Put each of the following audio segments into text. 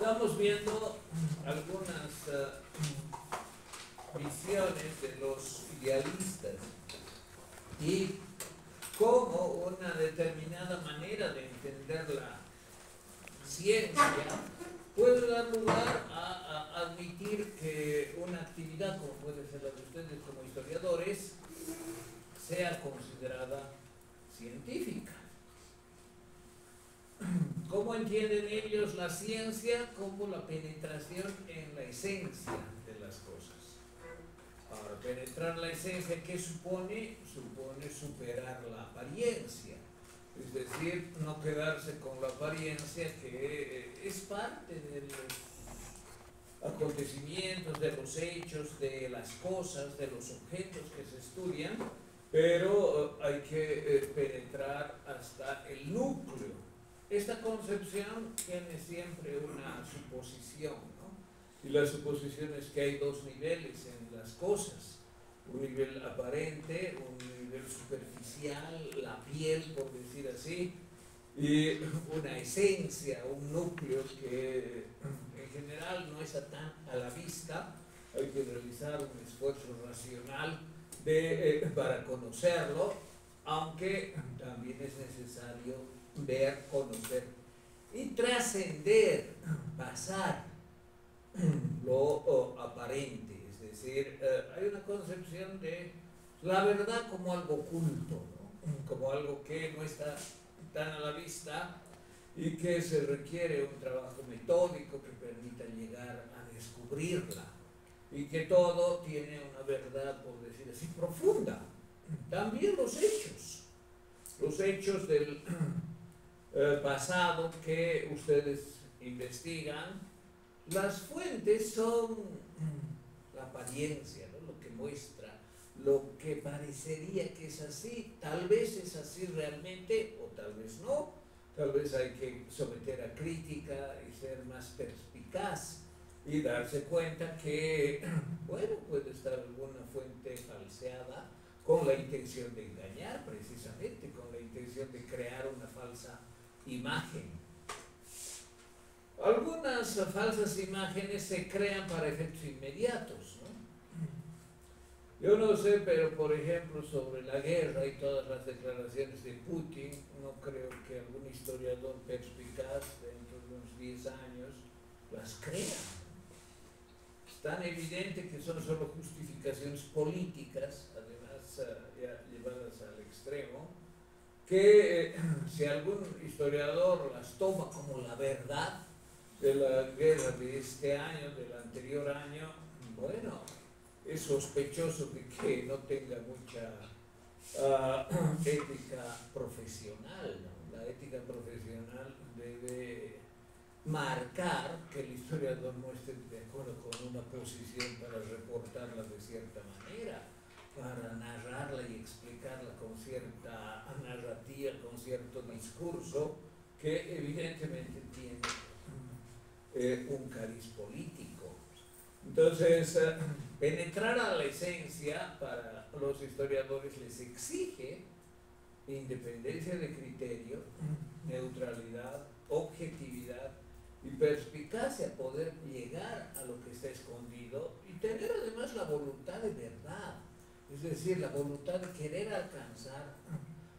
Estamos viendo algunas visiones de los idealistas y cómo una determinada manera de entender la ciencia puede dar lugar a admitir que una actividad como puede ser la de ustedes como historiadores sea considerada científica. ¿Cómo entienden ellos la ciencia? Como la penetración en la esencia de las cosas. Ahora, penetrar la esencia, ¿qué supone? Supone superar la apariencia. Es decir, no quedarse con la apariencia que es parte de los acontecimientos, de los hechos, de las cosas, de los objetos que se estudian, pero hay que penetrar hasta el núcleo. Esta concepción tiene siempre una suposición, ¿no? Y la suposición es que hay dos niveles en las cosas. Un nivel aparente, un nivel superficial, la piel, por decir así, y una esencia, un núcleo que en general no está tan a la vista. Hay que realizar un esfuerzo racional para conocerlo, aunque también es necesario ver, conocer y trascender, pasar lo aparente. Es decir, hay una concepción de la verdad como algo oculto, ¿no? Como algo que no está tan a la vista y que se requiere un trabajo metódico que permita llegar a descubrirla, y que todo tiene una verdad, por decir así, profunda. También los hechos del pasado que ustedes investigan, las fuentes son la apariencia, ¿no? Lo que muestra, lo que parecería que es así, tal vez es así realmente o tal vez no, tal vez hay que someter a crítica y ser más perspicaz y darse cuenta que, bueno, puede estar alguna fuente falseada con la intención de engañar precisamente, con la intención de crear una falsa imagen. Algunas falsas imágenes se crean para efectos inmediatos, ¿no? Yo no sé, pero por ejemplo sobre la guerra y todas las declaraciones de Putin, no creo que algún historiador perspicaz dentro de unos 10 años las crea. Es tan evidente que son solo justificaciones políticas, además ya llevadas al extremo, que si algún historiador las toma como la verdad de la guerra de este año, del anterior año, bueno, es sospechoso de que no tenga mucha ética profesional, ¿no? La ética profesional debe marcar que el historiador no esté de acuerdo con una posición para reportarla de cierta manera, para narrarla y explicarla con cierta narrativa, con cierto discurso que evidentemente tiene un cariz político. Entonces, penetrar a la esencia para los historiadores les exige independencia de criterio, neutralidad, objetividad y perspicacia, poder llegar a lo que está escondido y tener además la voluntad de verdad. Es decir, la voluntad de querer alcanzar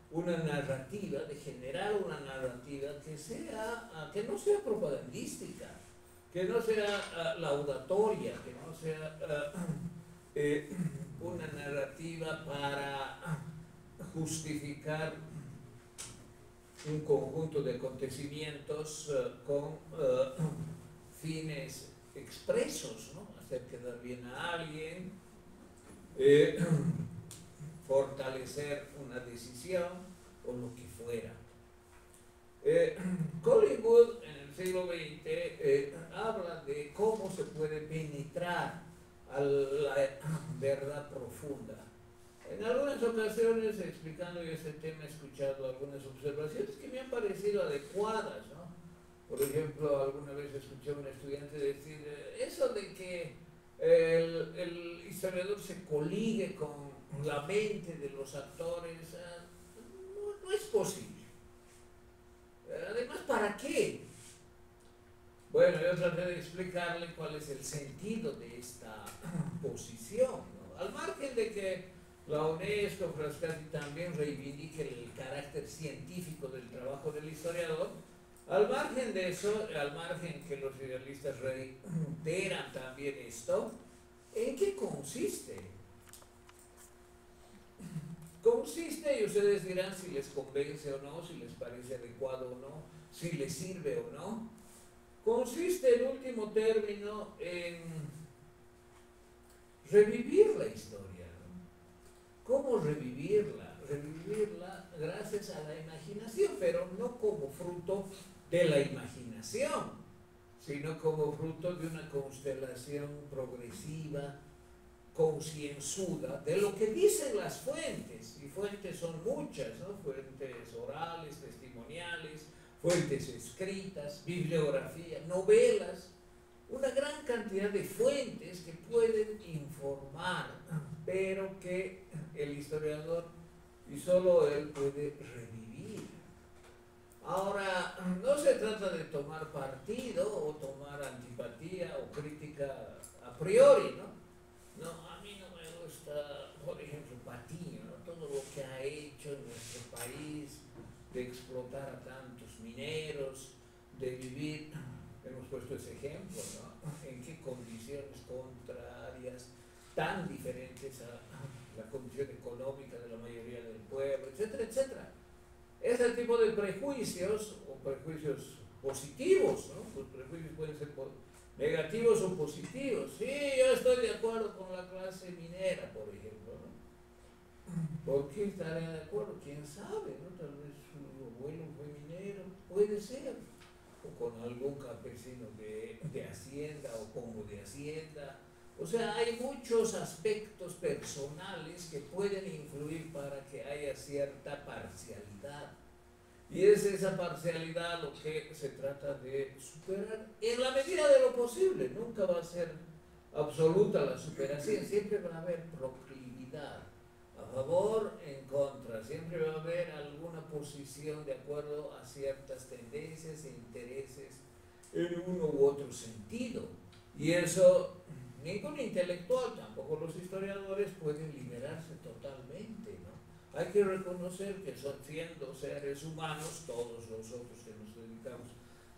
una narrativa, de generar una narrativa que no sea propagandística, que no sea laudatoria, que no sea una narrativa para justificar un conjunto de acontecimientos con fines expresos, ¿no? Hacer quedar bien a alguien, fortalecer una decisión o lo que fuera. Collingwood en el siglo XX habla de cómo se puede penetrar a la verdad profunda. En algunas ocasiones, explicando yo este tema, he escuchado algunas observaciones que me han parecido adecuadas, ¿no? Por ejemplo, alguna vez escuché a un estudiante decir eso de que el historiador se coligue con la mente de los actores, no es posible. Además, ¿para qué? Bueno, yo traté de explicarle cuál es el sentido de esta posición, ¿no? Al margen de que la UNESCO Frascati también reivindique el carácter científico del trabajo del historiador, al margen de eso, al margen que los idealistas reiteran también esto, ¿en qué consiste? Consiste, y ustedes dirán si les convence o no, si les parece adecuado o no, si les sirve o no, consiste en último término en revivir la historia. ¿Cómo revivirla? Revivirla gracias a la imaginación, pero no como fruto de la imaginación, sino como fruto de una constelación progresiva, concienzuda, de lo que dicen las fuentes, y fuentes son muchas, ¿no? Fuentes orales, testimoniales, fuentes escritas, bibliografía, novelas, una gran cantidad de fuentes que pueden informar, pero que el historiador, y solo él, puede revivir. Ahora, no se trata de tomar partido o tomar antipatía o crítica a priori, ¿no? No, a mí no me gusta, por ejemplo, Patiño, ¿no? Todo lo que ha hecho en nuestro país, de explotar a tantos mineros, de vivir, hemos puesto ese ejemplo, ¿no? En qué condiciones contrarias, tan diferentes a la condición económica de la mayoría del pueblo, etcétera, etcétera. Ese tipo de prejuicios, o prejuicios positivos, ¿no? Los prejuicios pueden ser negativos o positivos. Sí, yo estoy de acuerdo con la clase minera, por ejemplo, ¿no? ¿Por qué estaría de acuerdo? ¿Quién sabe? ¿No? Tal vez su abuelo fue minero, puede ser, o con algún campesino de hacienda o pongo de hacienda. O sea, hay muchos aspectos personales que pueden influir para que haya cierta parcialidad. Y es esa parcialidad lo que se trata de superar en la medida de lo posible. Nunca va a ser absoluta la superación, siempre va a haber proclividad. A favor, en contra, siempre va a haber alguna posición de acuerdo a ciertas tendencias e intereses en uno u otro sentido. Y eso, ningún intelectual, tampoco los historiadores, pueden liberarse totalmente, ¿no? Hay que reconocer que son siendo seres humanos, todos nosotros que nos dedicamos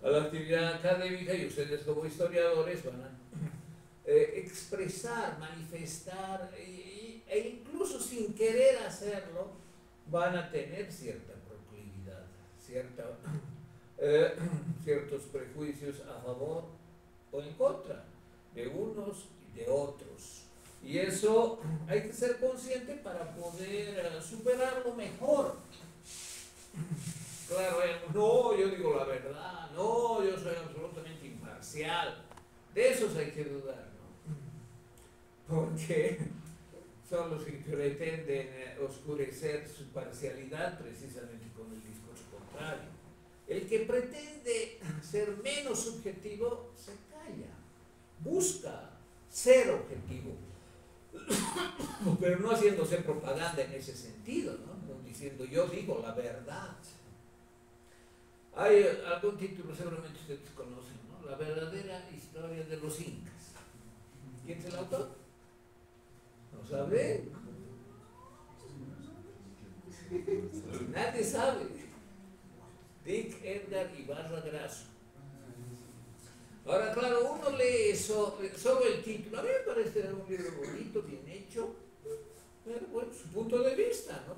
a la actividad académica, y ustedes como historiadores van a expresar, manifestar, e incluso sin querer hacerlo, van a tener cierta proclividad, ciertos prejuicios a favor o en contra de unos y de otros. Y eso hay que ser consciente para poder superarlo mejor. Claro, no, yo digo la verdad, no, yo soy absolutamente imparcial. De esos hay que dudar, ¿no? Porque son los que pretenden oscurecer su parcialidad precisamente con el discurso contrario. El que pretende ser menos subjetivo se calla, busca ser objetivo, pero no haciéndose propaganda en ese sentido, ¿no? No diciendo yo digo la verdad. Hay algún título, seguramente ustedes conocen, ¿no? La verdadera historia de los incas. ¿Quién es el autor? No sabe. Nadie sabe. Dick Edgar Ibarra Grasso. Ahora, claro, uno lee eso, solo el título. A mí me parece un libro bonito, bien hecho. Pero bueno, su punto de vista, ¿no?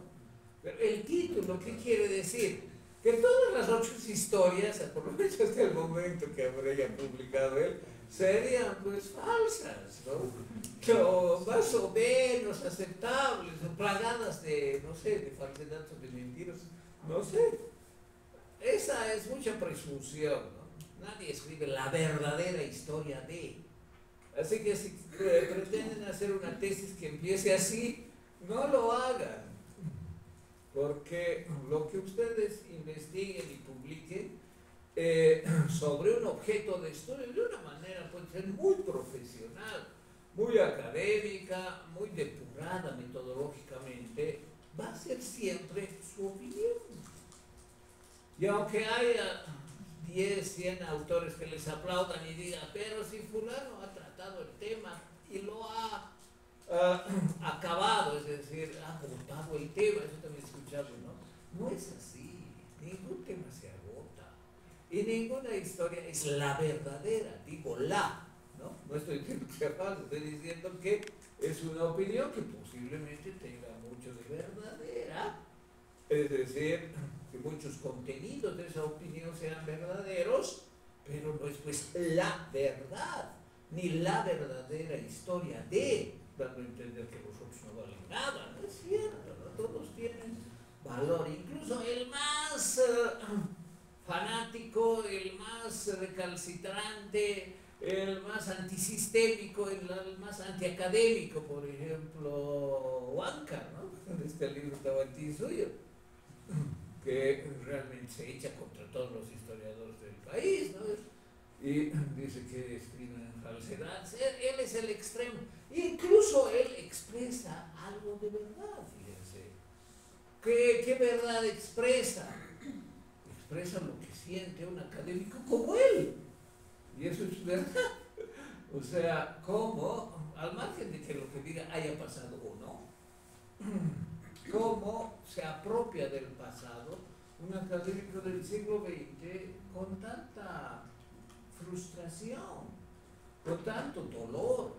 Pero el título, ¿qué quiere decir? Que todas las 8 historias, por lo menos hasta el momento que habría publicado él, serían pues falsas, ¿no? O más o menos aceptables, o plagadas de, no sé, de falsedad o de mentiras, no sé. Esa es mucha presunción, ¿no? Nadie escribe la verdadera historia de. Así que si pretenden hacer una tesis que empiece así, no lo hagan. Porque lo que ustedes investiguen y publiquen sobre un objeto de estudio de una manera puede ser muy profesional, muy académica, muy depurada metodológicamente, va a ser siempre su opinión. Y aunque haya 10, 100 autores que les aplaudan y digan, pero si fulano ha tratado el tema y lo ha acabado, es decir, pero pago el tema, eso también he escuchado, ¿no? No es así, ningún tema se agota y ninguna historia es la verdadera, digo la, ¿no? No estoy capaz, estoy diciendo que es una opinión que posiblemente tenga mucho de verdadera, es decir, que muchos contenidos de esa opinión sean verdaderos, pero no es pues la verdad, ni la verdadera historia de, dando a entender que vosotros no valen nada, no es cierto, ¿no? Todos tienen valor, incluso el más fanático, el más recalcitrante, el más antisistémico, el más antiacadémico, por ejemplo, Huanca, ¿no? Este libro estaba anti suyo, que realmente se echa contra todos los historiadores del país, ¿no? Y dice que escriben falsedades. Él es el extremo. Incluso él expresa algo de verdad, fíjense. ¿Qué verdad expresa? Expresa lo que siente un académico como él. Y eso es verdad. O sea, ¿cómo? Al margen de que lo que diga haya pasado o no. Cómo se apropia del pasado un académico del siglo XX con tanta frustración, con tanto dolor,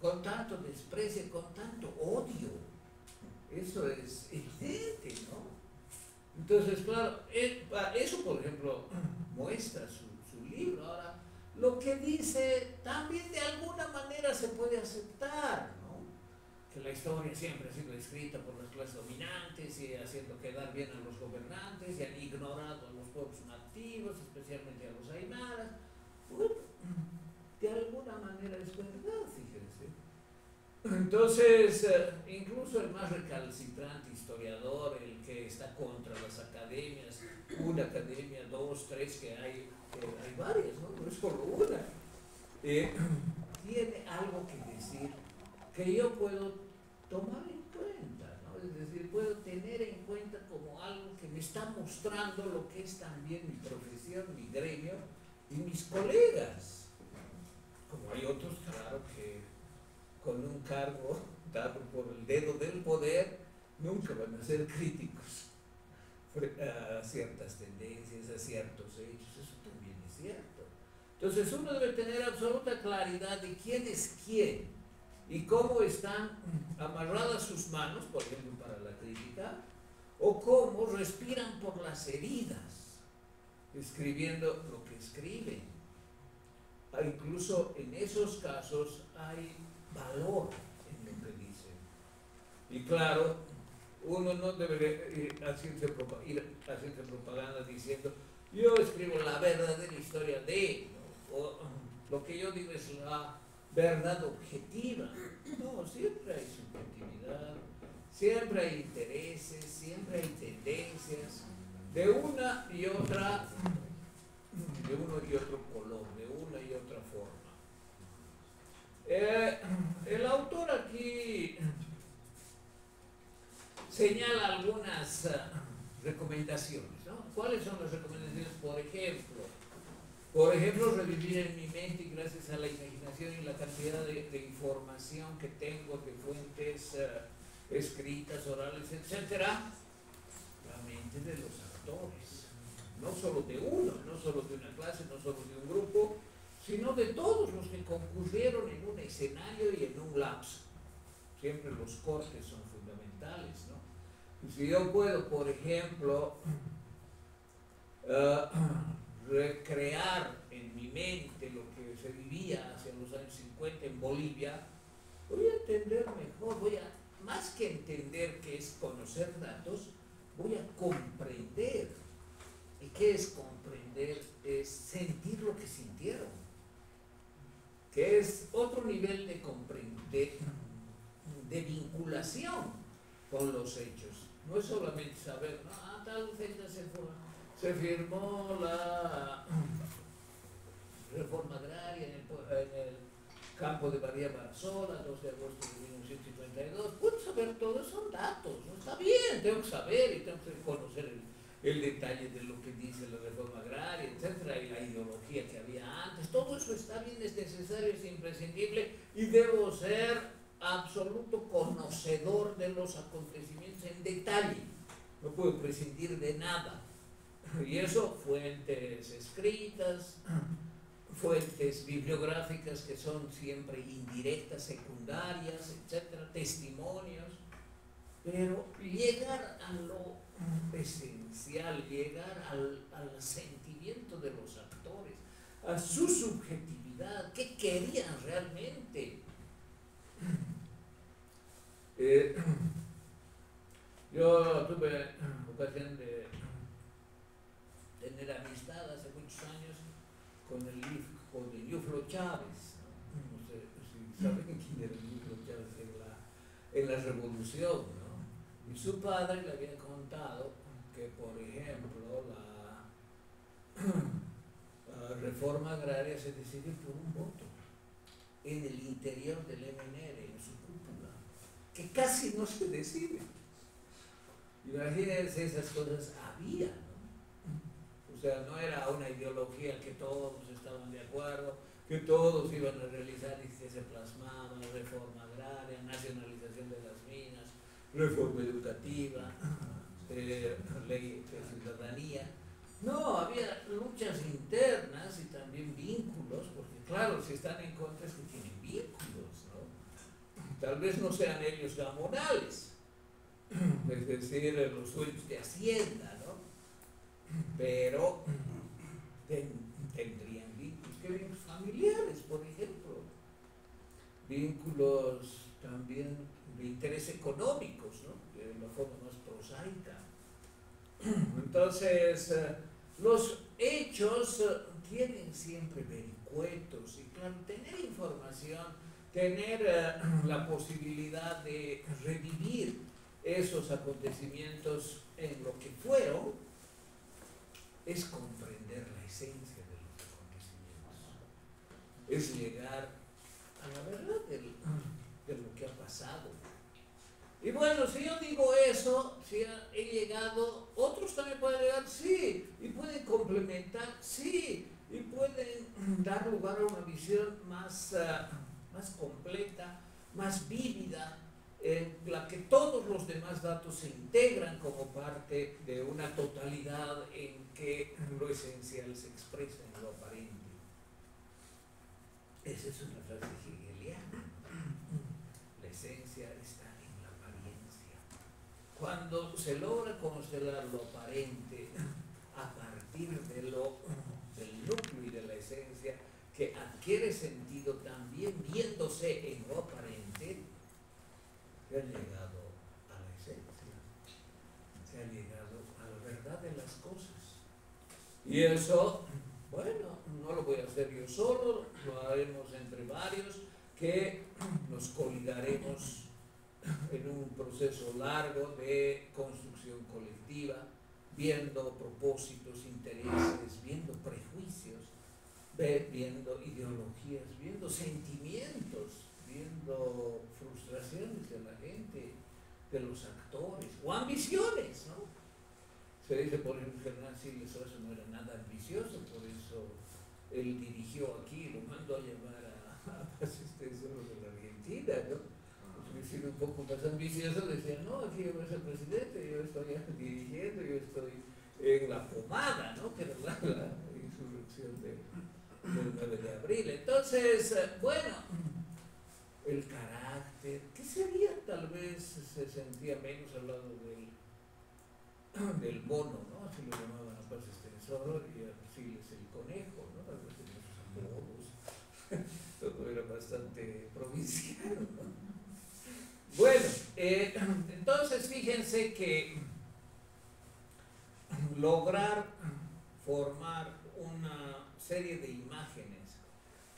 con tanto desprecio, con tanto odio. Eso es evidente, ¿no? Entonces, claro, eso, por ejemplo, muestra su libro. Ahora, lo que dice también de alguna manera se puede aceptar, ¿no? La historia siempre ha sido escrita por las clases dominantes y haciendo quedar bien a los gobernantes y han ignorado a los pueblos nativos, especialmente a los aymaras. Bueno, de alguna manera es verdad, fíjense. Entonces, incluso el más recalcitrante historiador, el que está contra las academias, una academia, dos, tres, que hay varias, no es solo una, tiene algo que decir que yo puedo tomar en cuenta, ¿no? Es decir, puedo tener en cuenta como algo que me está mostrando lo que es también mi profesión, mi gremio y mis colegas. Como hay otros, claro, que con un cargo dado por el dedo del poder, nunca van a ser críticos a ciertas tendencias, a ciertos hechos, eso también es cierto. Entonces uno debe tener absoluta claridad de quién es quién, y cómo están amarradas sus manos, por ejemplo, para la crítica, o cómo respiran por las heridas, escribiendo lo que escriben. Incluso en esos casos hay valor en lo que dicen. Y claro, uno no debería hacerse propaganda diciendo, yo escribo la verdadera historia de, o lo que yo digo es la verdad objetiva. No, siempre hay subjetividad, siempre hay intereses, siempre hay tendencias de una y otra, de uno y otro color, de una y otra forma. El autor aquí señala algunas recomendaciones, ¿no? ¿Cuáles son las recomendaciones? Por ejemplo, revivir en mi mente, gracias a la imaginación y la cantidad de información que tengo de fuentes escritas, orales, etcétera, la mente de los autores, no solo de uno, no solo de una clase, no solo de un grupo, sino de todos los que concurrieron en un escenario y en un lapso. Siempre los cortes son fundamentales, ¿no? Si yo puedo, por ejemplo, recrear en mi mente lo que se vivía hacia los años 50 en Bolivia, voy a entender mejor, más que entender qué es conocer datos, voy a comprender. ¿Y qué es comprender? Es sentir lo que sintieron, que es otro nivel de vinculación con los hechos. No es solamente saber, no, tal fecha se firmó la reforma agraria en el campo de María Barzola, 2 de agosto de 1952. Puedo saber todo, son datos, no está bien, tengo que saber y tengo que conocer el, el detalle de lo que dice la reforma agraria, etcétera, y la ideología que había antes, todo eso está bien, es necesario, es imprescindible, y debo ser absoluto conocedor de los acontecimientos en detalle, no puedo prescindir de nada, y eso, fuentes escritas, fuentes bibliográficas que son siempre indirectas, secundarias, etcétera, testimonios, pero llegar a lo esencial, llegar al sentimiento de los actores, a su subjetividad, qué querían realmente. Yo tuve ocasión de tener amistad hace muchos años con el hijo de Eulogio Chávez, ¿no? No sé si saben quién era Eulogio Chávez en la revolución, ¿no? Y su padre le había contado que, por ejemplo, la reforma agraria se decidió por un voto en el interior del MNR, en su cúpula, que casi no se decide. Imagínense, esas cosas había, ¿no? O sea, no era una ideología que todos estaban de acuerdo, que todos iban a realizar y que se plasmaba: reforma agraria, nacionalización de las minas, reforma educativa, ley de ciudadanía. No, había luchas internas y también vínculos, porque claro, si están en contra es que tienen vínculos, ¿no? Tal vez no sean ellos laborales, es decir, los dueños de Hacienda, ¿no? Pero tendrían vínculos, que vínculos familiares, por ejemplo, vínculos también de interés económicos, ¿no? De una forma más prosaica. Entonces, los hechos tienen siempre vericuetos, y claro, tener información, tener la posibilidad de revivir esos acontecimientos en lo que fueron, es comprender la esencia de los acontecimientos, es llegar a la verdad de lo que ha pasado. Y bueno, si yo digo eso, si he llegado, otros también pueden llegar, sí, y pueden complementar, sí, y pueden dar lugar a una visión más completa, más vívida, en la que todos los demás datos se integran como parte de una totalidad en que lo esencial se expresa en lo aparente. Esa es una frase hegeliana. La esencia está en la apariencia. Cuando se logra constelar lo aparente a partir del núcleo y de la esencia, que adquiere sentido también viéndose en lo aparente, se ha llegado a la esencia, se ha llegado a la verdad de las cosas. Y eso, bueno, no lo voy a hacer yo solo, lo haremos entre varios, que nos coligaremos en un proceso largo de construcción colectiva, viendo propósitos, intereses, viendo prejuicios, viendo ideologías, viendo sentimientos, viendo frustraciones de la gente, de los actores, o ambiciones, ¿no? Se dice, por ejemplo, que Hernán Siles Zuazo no era nada ambicioso, por eso él dirigió aquí, lo mandó a llevar a asistencia de la Argentina, ¿no? Si era un poco más ambicioso, decía, no, aquí yo voy a ser presidente, yo estoy dirigiendo, yo estoy en la pomada, ¿no? Que era la insurrección del 9 de abril. Entonces, bueno, el carácter, que sería, tal vez se sentía menos al lado del mono, ¿no? Así lo llamaban a Paz Estensor, y así es el conejo, ¿no? Algo así, los monos, todo era bastante provincial, ¿no? Bueno, entonces fíjense que lograr formar una serie de imágenes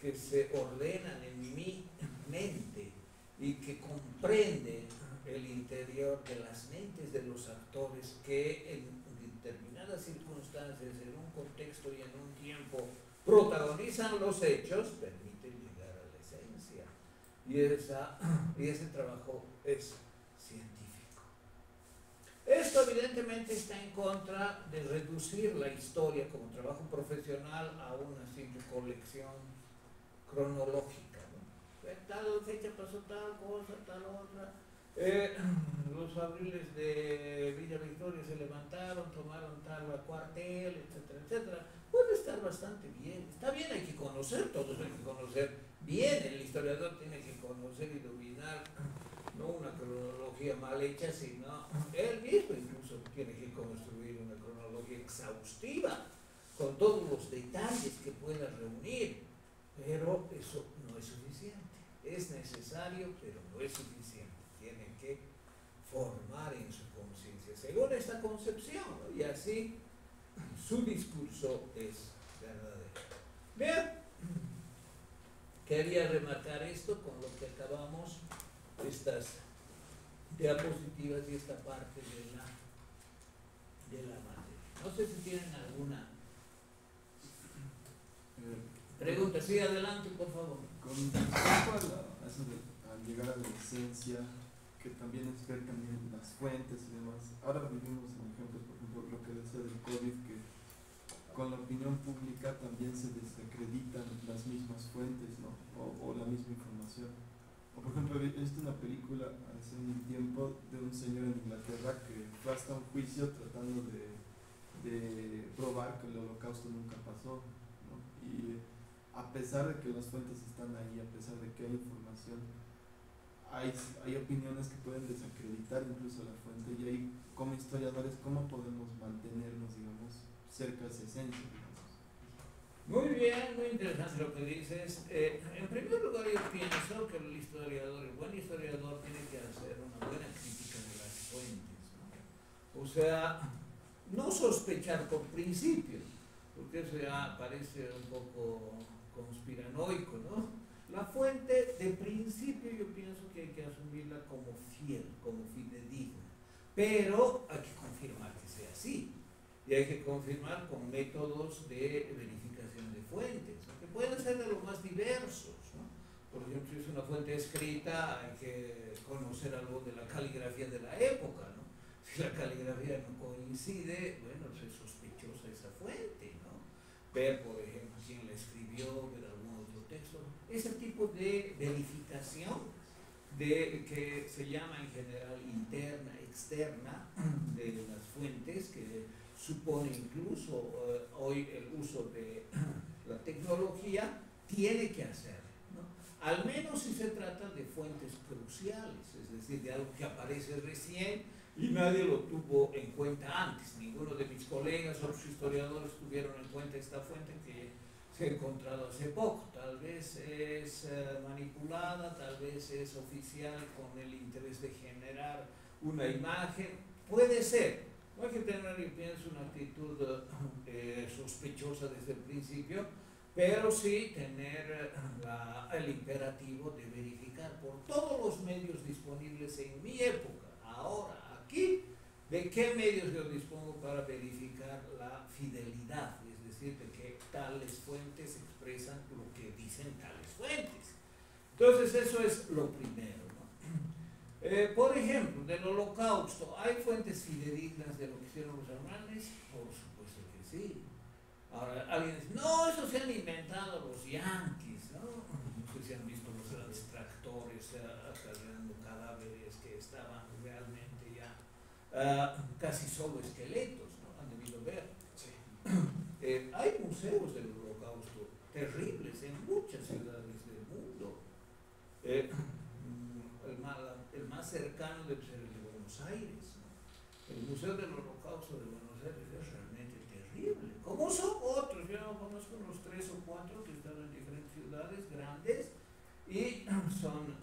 que se ordenan en mi mente y que comprenden el interior de las mentes de los actores, que en determinadas circunstancias, en un contexto y en un tiempo, protagonizan los hechos, permiten llegar a la esencia. Y ese trabajo es científico. Esto evidentemente está en contra de reducir la historia como trabajo profesional a una simple colección cronológica, ¿no? Tal fecha pasó tal cosa, tal otra. Los abriles de Villa Victoria se levantaron, tomaron tal cuartel, etcétera, etcétera. Puede estar bastante bien. Está bien, hay que conocer, todos hay que conocer bien. El historiador tiene que conocer y dominar no una cronología mal hecha, sino él mismo incluso tiene que construir una cronología exhaustiva con todos los detalles que pueda reunir. Pero eso no es suficiente. Es necesario, pero no es suficiente. Tienen que formar en su conciencia, según esta concepción, ¿no? Y así su discurso es verdadero. Bien, quería remarcar esto con lo que acabamos, estas diapositivas y esta parte de la materia. No sé si tienen alguna pregunta. Sí, adelante, por favor. Con respecto al llegar a la esencia, que también es ver también las fuentes y demás. Ahora vivimos en ejemplos, por ejemplo, lo que decía del COVID, que con la opinión pública también se desacreditan las mismas fuentes, ¿no? O la misma información. O por ejemplo, he visto una película hace un tiempo de un señor en Inglaterra que fue hasta un juicio tratando de probar que el Holocausto nunca pasó, ¿no? Y a pesar de que las fuentes están ahí, a pesar de que hay información, hay opiniones que pueden desacreditar incluso la fuente, y ahí como historiadores, ¿cómo podemos mantenernos, digamos, cerca de esa esencia, digamos? Muy bien, muy interesante lo que dices. En primer lugar, yo pienso que el buen historiador tiene que hacer una buena crítica de las fuentes, ¿no? O sea, no sospechar por principio, porque eso ya parece un poco conspiranoico, ¿no? La fuente, de principio, yo pienso que hay que asumirla como fiel, como fidedigna, pero hay que confirmar que sea así, y hay que confirmar con métodos de verificación de fuentes, ¿no? Que pueden ser de los más diversos, ¿no? Por ejemplo, si es una fuente escrita, hay que conocer algo de la caligrafía de la época, ¿no? Si la caligrafía no coincide, bueno, es sospechosa esa fuente, ¿no? Ver, por ejemplo, quién la escribió, ver algún otro texto, ese tipo de verificación que se llama en general interna, externa, de las fuentes, que supone incluso hoy el uso de la tecnología, tiene que hacer, ¿no? Al menos si se trata de fuentes cruciales, es decir, de algo que aparece recién y nadie lo tuvo en cuenta antes. Ninguno de mis colegas o los historiadores tuvieron en cuenta esta fuente que se ha encontrado hace poco. Tal vez es manipulada, tal vez es oficial con el interés de generar una imagen. Puede ser. No hay que tener, yo pienso, una actitud sospechosa desde el principio, pero sí tener el imperativo de verificar por todos los medios disponibles en mi época, ahora, aquí, de qué medios yo dispongo para verificar la fidelidad, es decir, de que tales fuentes expresan lo que dicen tales fuentes. Entonces, eso es lo primero, ¿no? Por ejemplo, del Holocausto, ¿hay fuentes fidedignas de lo que hicieron los alemanes? Por supuesto que sí. Ahora, alguien dice, no, eso se han inventado los yanquis, ¿no? No sé si han visto los grandes tractores cargando cadáveres que estaban realmente ya casi solo esqueletos, ¿no? Han debido ver. Sí. Hay museos del Holocausto terribles en muchas ciudades del mundo. El más cercano debe ser el de Buenos Aires, ¿no? El Museo del Holocausto de Buenos Aires es realmente terrible. Como son otros, yo conozco unos 3 o 4 que están en diferentes ciudades grandes y son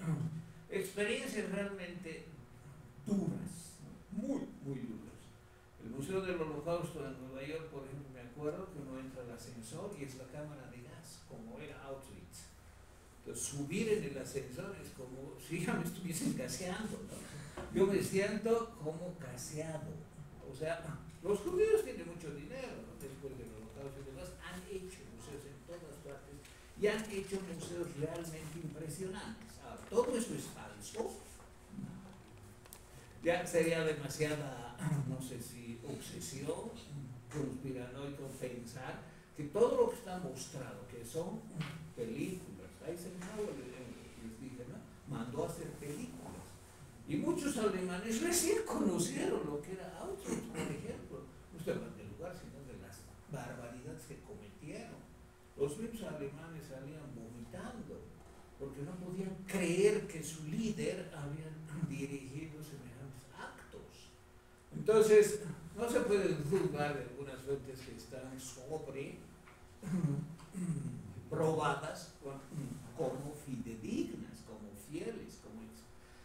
experiencias realmente duras, muy, muy duras. El Museo del Holocausto de Nueva York, por ejemplo, me acuerdo que uno entra al ascensor y es la cámara de gas, como era Auschwitz. Entonces, subir en el ascensor es como si ya me estuviesen gaseando, ¿no? Yo me siento como gaseado. O sea, los judíos tienen mucho dinero, ¿no? Después del Holocausto y demás, han hecho museos en todas partes y han hecho museos realmente impresionantes. Ahora, todo eso es falso. ya sería demasiada, no sé si obsesión, conspiranoico pensar que todo lo que está mostrado, que son películas, ahí se les dije, ¿no? Mandó a hacer películas. Y muchos alemanes recién conocieron lo que era Auschwitz, por ejemplo. No se van del lugar, sino de las barbaridades que cometieron. Los mismos alemanes salían vomitando, porque no podían creer que su líder había dirigido semejantes actos. Entonces, no se puede dudar de algunas fuentes que están sobre probadas como fidedignas, como fieles, como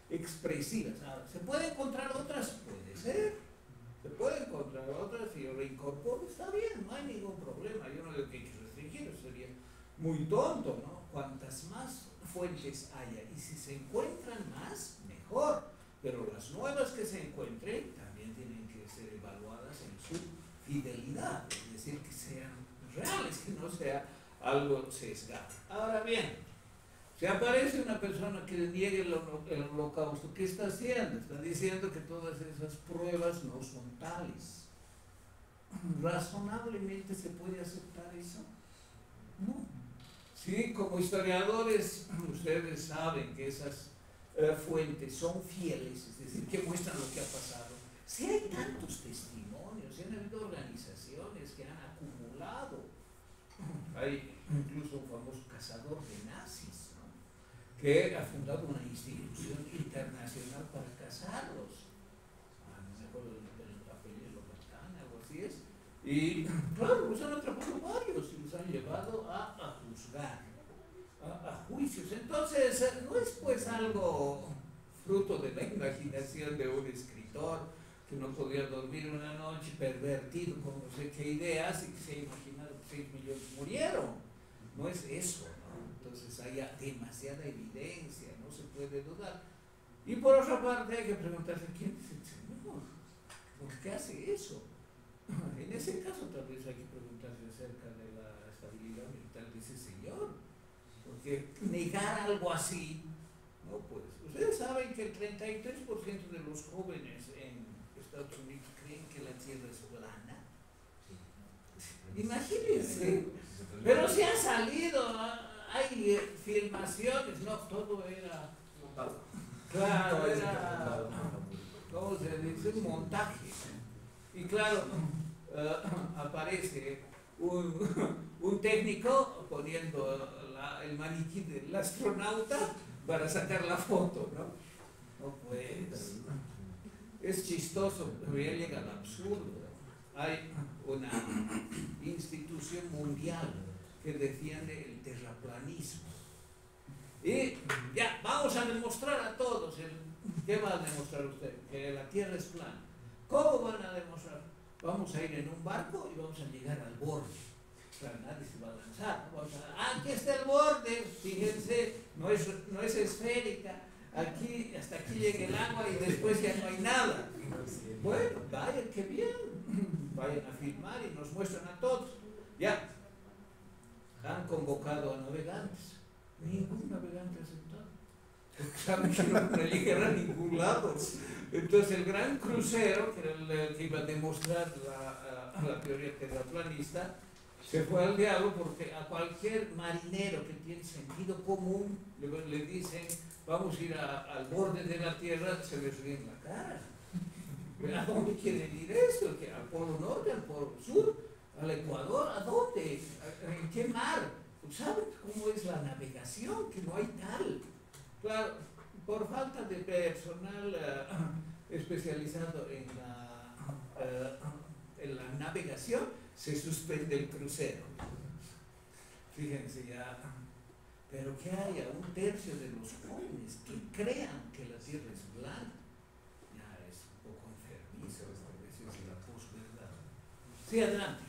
expresivas. Ahora, ¿se puede encontrar otras? Puede ser. Se puede encontrar otras y yo lo incorporo. Está bien, no hay ningún problema. Yo no lo que hay que restringir, sería muy tonto, ¿no? Cuantas más fuentes haya y si se encuentran más, mejor. Pero las nuevas que se encuentren también tienen que ser evaluadas en su fidelidad, es decir, que sean reales, que no sea algo sesgado. Ahora bien, si aparece una persona que niegue el holocausto, ¿qué está haciendo? Está diciendo que todas esas pruebas no son tales. ¿Razonablemente se puede aceptar eso? No. Sí, como historiadores, ustedes saben que esas fuentes son fieles, es decir, que muestran lo que ha pasado. Si hay tantos testimonios, si han habido organizaciones que han acumulado, hay incluso un famoso cazador de nazis, ¿no? Que ha fundado una institución internacional para cazarlos. No me acuerdo del apellido Bertán, algo así es. Y claro, los han atrapado varios y los han llevado a juzgar, a juicios. Entonces, no es pues algo fruto de la imaginación de un escritor que no podía dormir una noche pervertido con no sé qué ideas y que se imaginaron que 6 millones murieron. No es eso, ¿no? Entonces hay demasiada evidencia, no se puede dudar. Y por otra parte hay que preguntarse, ¿quién es el Señor? ¿Por qué hace eso? En ese caso tal vez hay que preguntarse acerca de la estabilidad mental de ese señor, porque negar algo así, no pues. Ustedes saben que el 33% de los jóvenes en Estados Unidos creen que la Tierra es plana. Sí. Imagínense, pero si ha salido, hay filmaciones, no, todo era... Claro, era... ¿Cómo se dice? Un montaje. Y claro, aparece un técnico poniendo el maniquí del astronauta para sacar la foto, ¿no? No pues, es chistoso, pero ya llega al absurdo. Hay una institución mundial que defiende el terraplanismo. Y ya, vamos a demostrar a todos, ¿qué va a demostrar usted? Que la Tierra es plana. ¿Cómo van a demostrar? Vamos a ir en un barco y vamos a llegar al borde. Claro, nadie se va a lanzar. Vamos a, aquí está el borde, fíjense, no es esférica. Aquí, hasta aquí llega el agua y después ya no hay nada. Bueno, vayan, qué bien. Vayan a filmar y nos muestran a todos. Ya, han convocado a navegantes. Ningún navegante aceptado. Saben que no llegan a ningún lado. Entonces el gran crucero, que era el que iba a demostrar la teoría terraplanista, se fue al diablo porque a cualquier marinero que tiene sentido común le dicen vamos a ir al borde de la Tierra, se les ríe en la cara. ¿A dónde quieren ir esto? ¿Al polo norte, al polo sur, al Ecuador? ¿A dónde? ¿En qué mar? ¿Saben cómo es la navegación? Que no hay tal. Claro, por falta de personal especializado en la navegación, se suspende el crucero. Fíjense ya, pero que haya un tercio de los jóvenes que crean que la Tierra es plana, ya es un poco enfermizo, es la posverdad. Sí, adelante.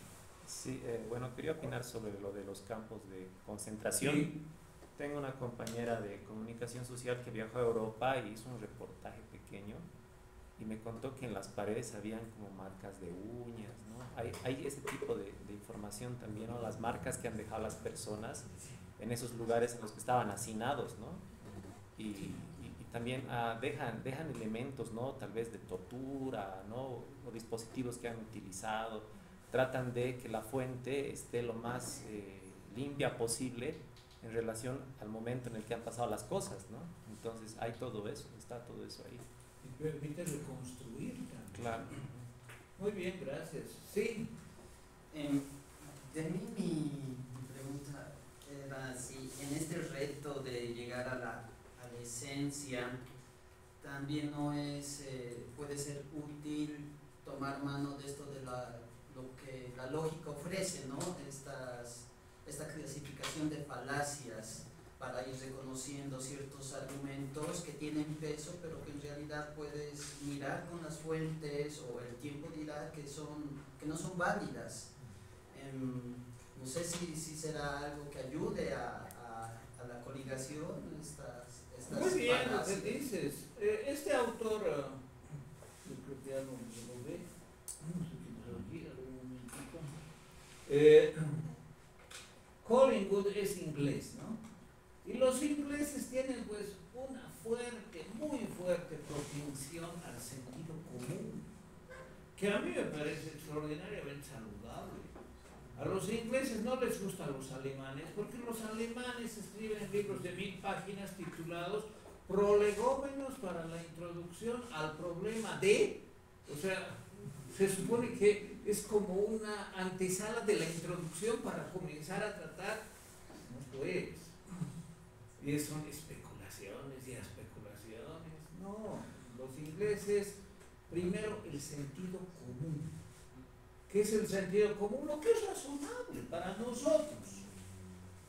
Sí, bueno, quería opinar sobre lo de los campos de concentración. Sí. Tengo una compañera de comunicación social que viajó a Europa y hizo un reportaje pequeño y me contó que en las paredes habían como marcas de uñas, ¿no? Hay ese tipo de información también, ¿no? Las marcas que han dejado las personas en esos lugares en los que estaban hacinados, ¿no? Y también dejan elementos, ¿no? Tal vez de tortura, ¿no? O dispositivos que han utilizado, tratan de que la fuente esté lo más limpia posible en relación al momento en el que han pasado las cosas, ¿no? Entonces hay todo eso, está todo eso ahí. Y permite reconstruir también. Claro. Muy bien, gracias. Sí. De mí mi pregunta era si en este reto de llegar a la esencia también no es, puede ser útil tomar mano de esto de lo que la lógica ofrece, ¿no? Esta clasificación de falacias para ir reconociendo ciertos argumentos que tienen peso, pero que en realidad puedes mirar con las fuentes o el tiempo dirá que no son válidas. No sé si será algo que ayude a la coligación. Muy bien, falacias. Lo que dices. Este autor, creo que ya lo ve, Collingwood es inglés, ¿no? Y los ingleses tienen pues una fuerte, muy fuerte propensión al sentido común, que a mí me parece extraordinariamente saludable. A los ingleses no les gustan los alemanes, porque los alemanes escriben libros de 1000 páginas titulados prolegómenos para la introducción al problema de, o sea, se supone que es como una antesala de la introducción para comenzar a tratar, no puedes. Y son especulaciones y especulaciones. No, los ingleses, primero el sentido común. ¿Qué es el sentido común? Lo que es razonable para nosotros,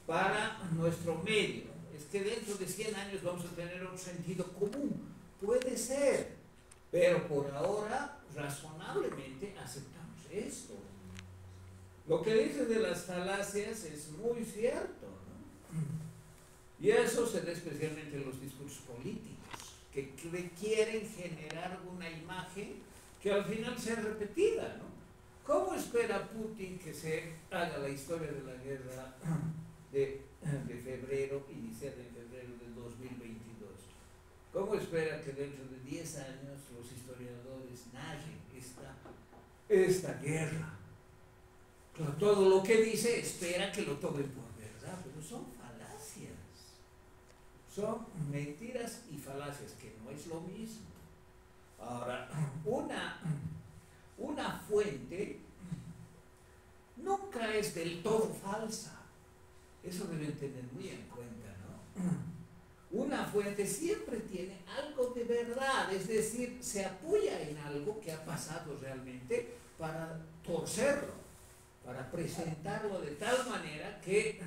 para nuestro medio. Es que dentro de 100 años vamos a tener un sentido común. Puede ser, pero por ahora razonablemente aceptamos esto. Lo que dice de las falacias es muy cierto, ¿no? Y eso se da especialmente en los discursos políticos, que requieren generar una imagen que al final sea repetida, ¿no? ¿Cómo espera Putin que se haga la historia de la guerra de febrero, iniciada en febrero del 2022? ¿Cómo espera que dentro de 10 años los historiadores narren esta guerra? Claro, todo lo que dice espera que lo tomen por verdad, pero son falacias. Son mentiras y falacias, que no es lo mismo. Ahora, una fuente nunca es del todo falsa. Eso deben tener muy en cuenta, ¿no? Una fuente siempre tiene algo de verdad, es decir, se apoya en algo que ha pasado realmente para torcerlo, para presentarlo de tal manera que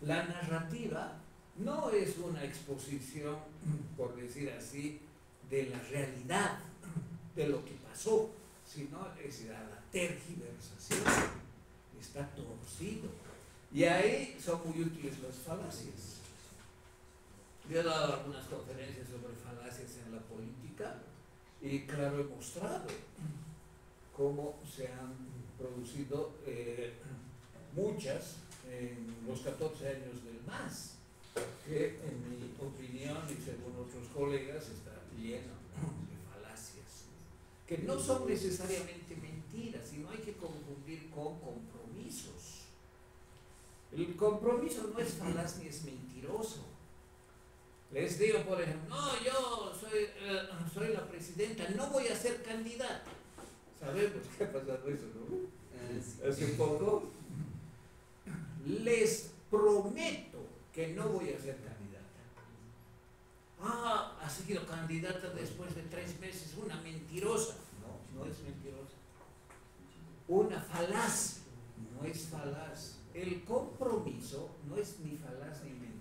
la narrativa no es una exposición, por decir así, de la realidad, de lo que pasó, sino es la tergiversación, está torcido. Y ahí son muy útiles las falacias. Yo he dado algunas conferencias sobre falacias en la política y claro, he mostrado cómo se han producido muchas en los 14 años del MAS, que en mi opinión y según otros colegas está lleno de falacias, que no son necesariamente mentiras y no hay que confundir con compromisos. El compromiso no es falaz ni es mentiroso. Les digo, por ejemplo, no, yo soy la presidenta, no voy a ser candidata. ¿Sabemos qué ha pasado eso, no? Hace poco. Les prometo que no voy a ser candidata. Ah, ha sido candidata después de 3 meses, una mentirosa. No, no es mentirosa. Una falaz. No es falaz. El compromiso no es ni falaz ni mentiroso.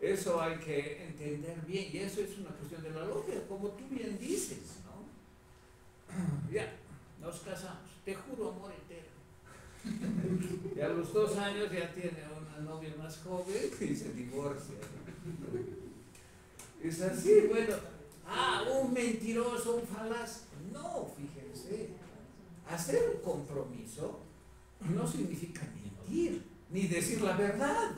Eso hay que entender bien, y eso es una cuestión de la lógica, como tú bien dices, ¿no? Ya, nos casamos, te juro amor eterno. Y a los 2 años ya tiene una novia más joven y se divorcia, ¿no? Es así, bueno, un mentiroso, un falaz. No, fíjense, hacer un compromiso no significa mentir, ni decir la verdad.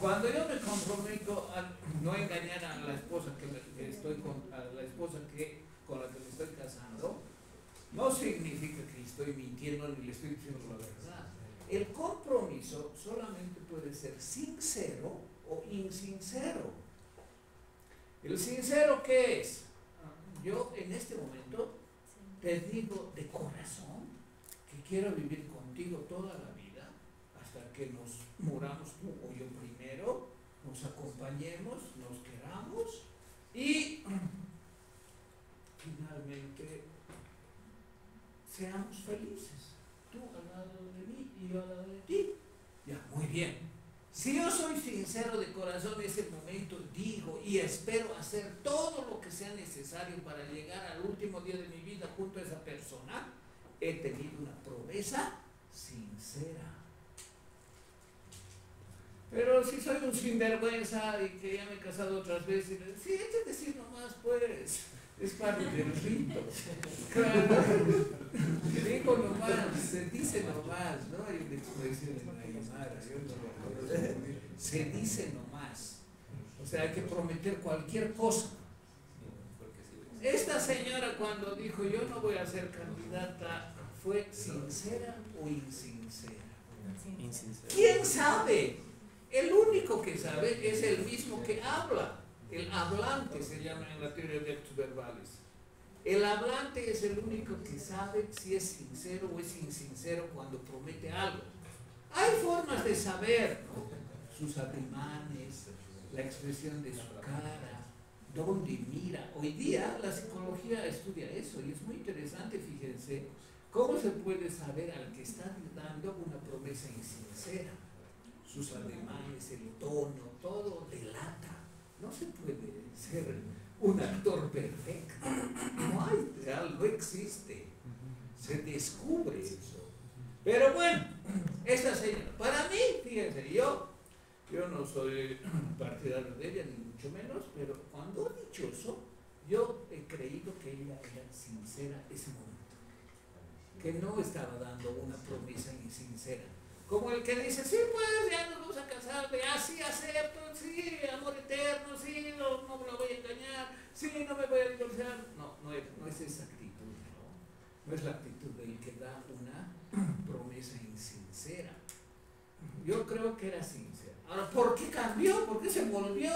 Cuando yo me comprometo a no engañar a la esposa con la que me estoy casando, no significa que estoy mintiendo ni le estoy diciendo la verdad. El compromiso solamente puede ser sincero o insincero. ¿El sincero qué es? Yo en este momento te digo de corazón que quiero vivir contigo toda la vida, hasta que nos muramos tú o yo primero, nos acompañemos, nos queramos y finalmente seamos felices. Tú al lado de mí y yo al lado de ti. Ya, muy bien. Si yo soy sincero de corazón en ese momento, digo y espero hacer todo lo que sea necesario para llegar al último día de mi vida junto a esa persona, he tenido una promesa sincera. Pero si soy un sinvergüenza y que ya me he casado otras veces, sí, échate decir nomás, pues, es parte del rito. Claro. Digo nomás, se dice nomás, ¿no? Hay una expresión en la Aymara, se dice nomás. O sea, hay que prometer cualquier cosa. Esta señora cuando dijo, yo no voy a ser candidata, ¿fue sincera o insincera? Insincera. ¿Quién sabe? El único que sabe es el mismo que habla. El hablante se llama en la teoría de actos verbales. El hablante es el único que sabe si es sincero o es insincero cuando promete algo. Hay formas de saber, ¿no? Sus ademanes, la expresión de su cara, dónde mira. Hoy día la psicología estudia eso y es muy interesante, fíjense, cómo se puede saber al que está dando una promesa insincera. Sus ademanes, el tono, todo delata. No se puede ser un actor perfecto, no hay real, no existe, se descubre eso. Pero bueno, esta señora, para mí, fíjense, yo no soy partidario de ella, ni mucho menos, pero cuando he dicho eso, yo he creído que ella era sincera ese momento, que no estaba dando una promesa insincera. Como el que dice, sí, pues, ya nos vamos a casar, ya sí acepto, sí, amor eterno, sí, no me lo voy a engañar, sí, no me voy a divorciar. No es esa actitud, ¿no? No es la actitud del que da una promesa insincera. Yo creo que era sincera. Ahora, ¿por qué cambió? ¿Por qué se volvió?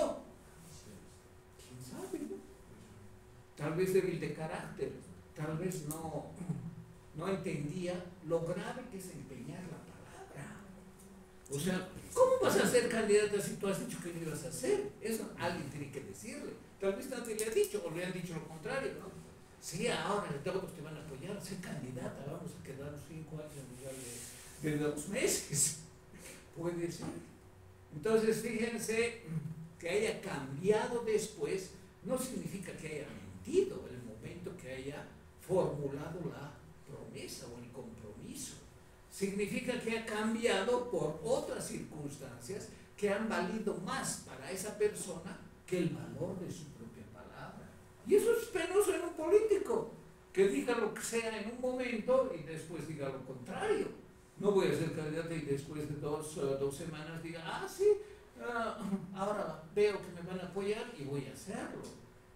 ¿Quién sabe? Tal vez débil de carácter, tal vez no entendía lo grave que es empeñar la palabra. O sea, ¿cómo vas a ser candidata si tú has dicho que no ibas a hacer? Eso alguien tiene que decirle. Tal vez nadie le ha dicho, o le han dicho lo contrario, ¿no? Sí, ahora todos te van a apoyar, sé candidata, vamos a quedarnos 5 años en lugar de 2 meses. Puede ser. Entonces, fíjense, que haya cambiado después no significa que haya mentido en el momento que haya formulado la promesa o el compromiso. Significa que ha cambiado por otras circunstancias que han valido más para esa persona que el valor de su propia palabra. Y eso es penoso en un político, que diga lo que sea en un momento y después diga lo contrario. No voy a ser candidato y después de dos semanas diga, ah, sí, ahora veo que me van a apoyar y voy a hacerlo.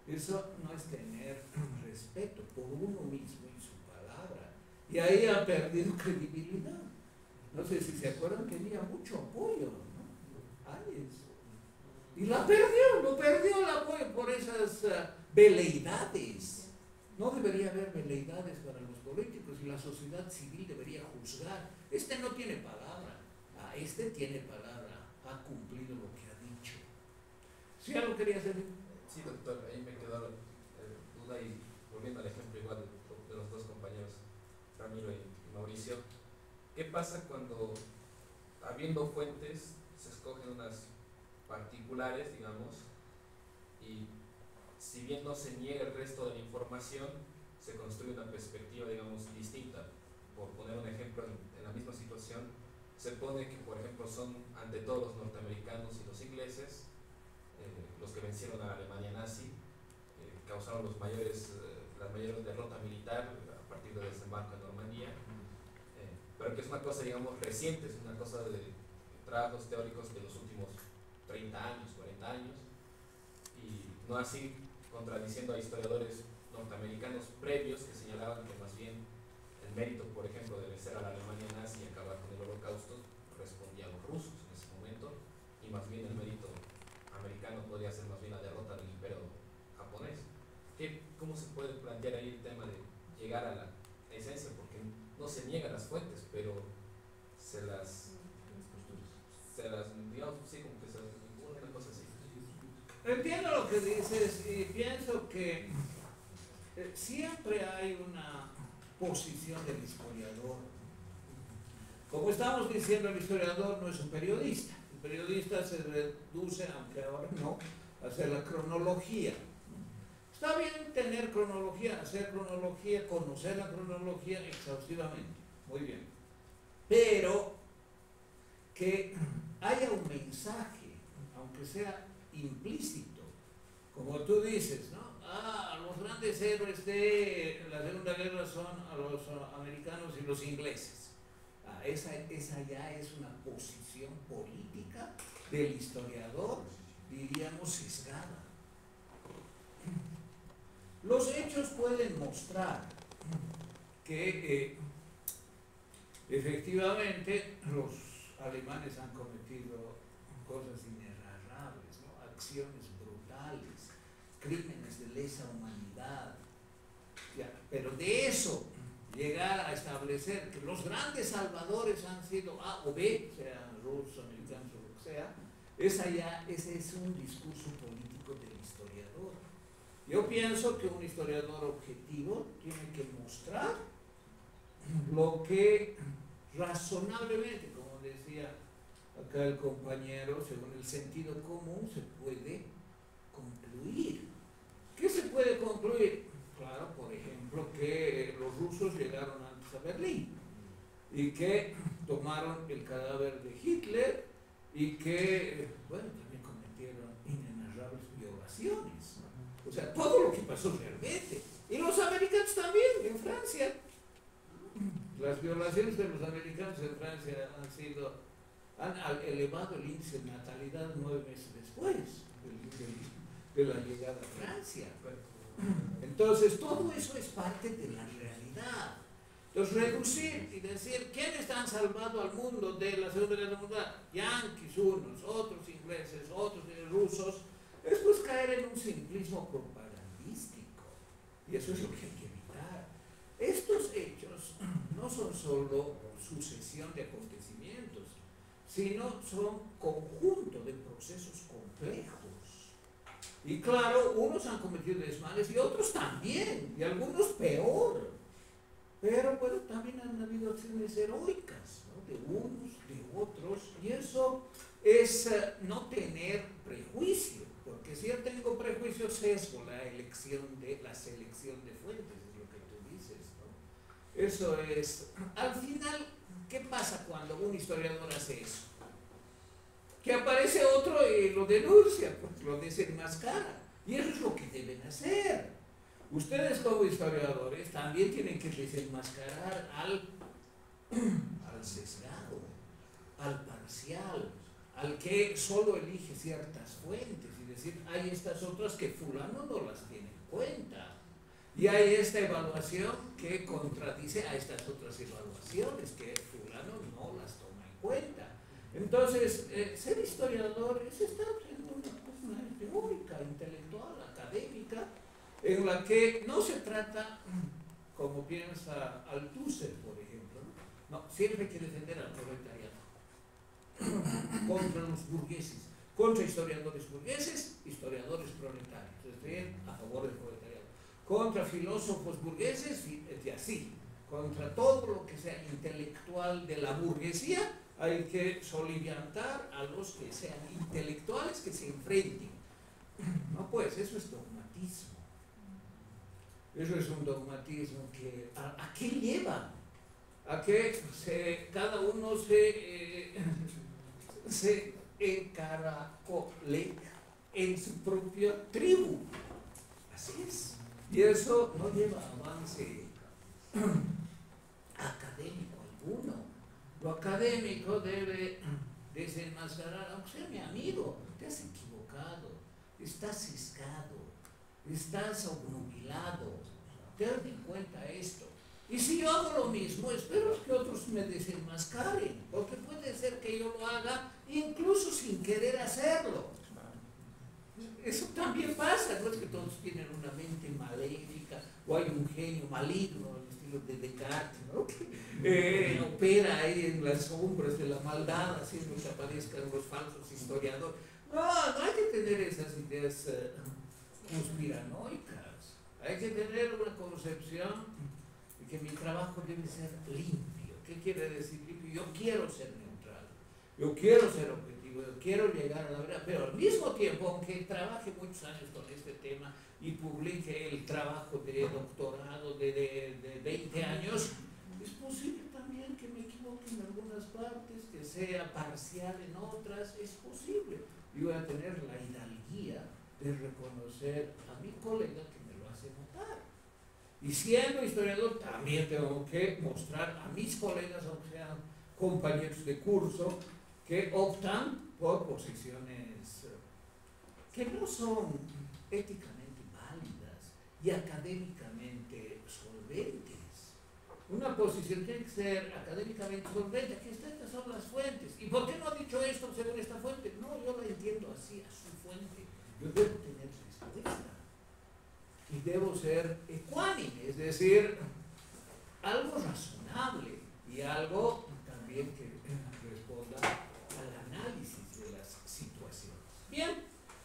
Eso no es tener respeto por uno mismo y su palabra. Y ahí ha perdido credibilidad. No sé si se acuerdan que tenía mucho apoyo, ¿no? Hay eso. Y lo perdió el apoyo por esas veleidades. No debería haber veleidades para los políticos y la sociedad civil debería juzgar. Este no tiene palabra. Ah, este tiene palabra. Ha cumplido lo que ha dicho. ¿Sí algo quería hacer? Sí, doctor. Ahí me quedó duda y volviendo al ejemplo igual de los dos compañeros, Ramiro y Mauricio, ¿qué pasa cuando, habiendo fuentes, se escogen unas particulares, digamos, y si bien no se niega el resto de la información, se construye una perspectiva, digamos, distinta? Por poner un ejemplo, en la misma situación, se pone que, por ejemplo, son ante todo los norteamericanos y los ingleses, los que vencieron a la Alemania nazi, causaron las mayores derrotas militares a partir del desembarco en Normandía, pero que es una cosa, digamos, reciente, es una cosa de trabajos teóricos de los últimos 30 años, 40 años, y no así contradiciendo a historiadores norteamericanos previos que señalaban que más bien el mérito, por ejemplo, de vencer a la Alemania nazi y acabar con el holocausto respondía a los rusos en ese momento, y más bien el mérito americano podría ser más bien la derrota del imperio japonés. ¿Cómo se puede plantear ahí el tema de llegar a la esencia? Porque no se niegan las fuentes, pero se las... digamos, sí, como que se las... una cosa así. Entiendo lo que dices y pienso que siempre hay una posición del historiador. Como estamos diciendo, el historiador no es un periodista. El periodista se reduce, aunque ahora no, a hacer la cronología. Está bien tener cronología, hacer cronología, conocer la cronología exhaustivamente, muy bien. Pero que haya un mensaje, aunque sea implícito, como tú dices, ¿no? Ah, los grandes héroes de la Segunda Guerra son a los americanos y los ingleses. Ah, esa ya es una posición política del historiador, diríamos, sesgada. Los hechos pueden mostrar que efectivamente los alemanes han cometido cosas inerrables, ¿no? Acciones brutales, crímenes de lesa humanidad. Ya, pero de eso llegar a establecer que los grandes salvadores han sido A o B, sean rusos, americanos o lo que sea, ese es un discurso político del historiador. Yo pienso que un historiador objetivo tiene que mostrar lo que razonablemente, como decía acá el compañero, según el sentido común se puede concluir. ¿Qué se puede concluir? Claro, por ejemplo, que los rusos llegaron antes a Berlín y que tomaron el cadáver de Hitler y que, bueno, también cometieron inenarrables violaciones. O sea, todo lo que pasó realmente. Y los americanos también, en Francia. Las violaciones de los americanos en Francia han elevado el índice de natalidad 9 meses después de la llegada a Francia. Entonces, todo eso es parte de la realidad. Entonces, reducir y decir, ¿quiénes han salvado al mundo de la Segunda Guerra Mundial? Yanquis unos, otros ingleses, otros rusos. Es pues caer en un simplismo propagandístico, y eso es lo que hay que evitar. Estos hechos no son solo sucesión de acontecimientos, sino son conjunto de procesos complejos. Y claro, unos han cometido desmanes y otros también, y algunos peor. Pero bueno, también han habido acciones heroicas, ¿no? De unos, de otros, y eso es no tener prejuicio. Porque si yo tengo prejuicios, sesgo la selección de fuentes, es lo que tú dices, ¿no? Eso es... Al final, ¿qué pasa cuando un historiador hace eso? Que aparece otro y lo denuncia, pues lo desenmascara. Y eso es lo que deben hacer. Ustedes como historiadores también tienen que desenmascarar al sesgado, al parcial, al que solo elige ciertas fuentes y decir, hay estas otras que fulano no las tiene en cuenta y hay esta evaluación que contradice a estas otras evaluaciones que fulano no las toma en cuenta. Entonces, ser historiador es estar en una cosa teórica, intelectual, académica, en la que no se trata, como piensa Althusser, por ejemplo, no, siempre hay que defender al proletariado contra los burgueses, contra historiadores burgueses, historiadores proletarios, es decir, a favor del proletariado, contra filósofos burgueses y así, contra todo lo que sea intelectual de la burguesía. Hay que soliviantar a los que sean intelectuales, que se enfrenten. No, pues eso es dogmatismo, eso es un dogmatismo que ¿a qué lleva? A que cada uno se encaracole en su propia tribu. Así es. Y eso no lleva avance académico alguno. Lo académico debe desenmascarar, aunque sea mi amigo, te has equivocado, estás ciscado, estás obnubilado, te das en cuenta esto. Y si yo hago lo mismo, espero que otros me desenmascaren, porque puede ser que yo lo haga incluso sin querer hacerlo. Eso también pasa, no es que todos tienen una mente maléfica, o hay un genio maligno, al estilo de Descartes, ¿no? Opera ahí en las sombras de la maldad, haciendo que aparezcan los falsos historiadores. No, no hay que tener esas ideas conspiranoicas, hay que tener una concepción de que mi trabajo debe ser limpio. ¿Qué quiere decir limpio? Yo quiero ser neutral, yo quiero ser objetivo, yo quiero llegar a la verdad, pero al mismo tiempo, aunque trabaje muchos años con este tema y publique el trabajo de doctorado de 20 años, es posible también que me equivoque en algunas partes, que sea parcial en otras, es posible. Yo voy a tener la hidalguía de reconocer a mi colega que me lo hace notar. Y siendo historiador, también tengo que mostrar a mis colegas, aunque sean compañeros de curso, que optan por posiciones que no son éticamente válidas y académicamente solventes. Una posición tiene que ser académicamente solvente, que estas son las fuentes. ¿Y por qué no ha dicho esto según esta fuente? No, yo la entiendo así, a su fuente. Yo debo tener respuesta. Y debo ser ecuánime, es decir, algo razonable y algo también que responda al análisis de las situaciones. Bien,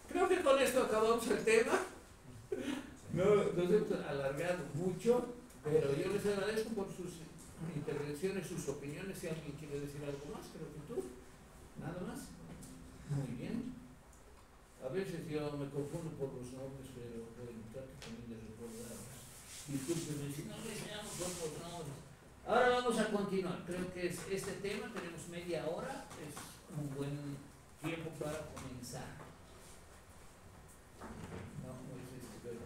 creo que con esto acabamos el tema. No se hemos alargado mucho, pero yo les agradezco por sus intervenciones, sus opiniones. Si alguien quiere decir algo más, creo que tú. ¿Nada más? Muy bien. A veces yo me confundo por los nombres, pero voy a tratar también de recordarlos. Disculpenme si no les llamo por los nombres. Ahora vamos a continuar. Creo que es este tema, tenemos media hora, es un buen tiempo para comenzar. No es este, pero...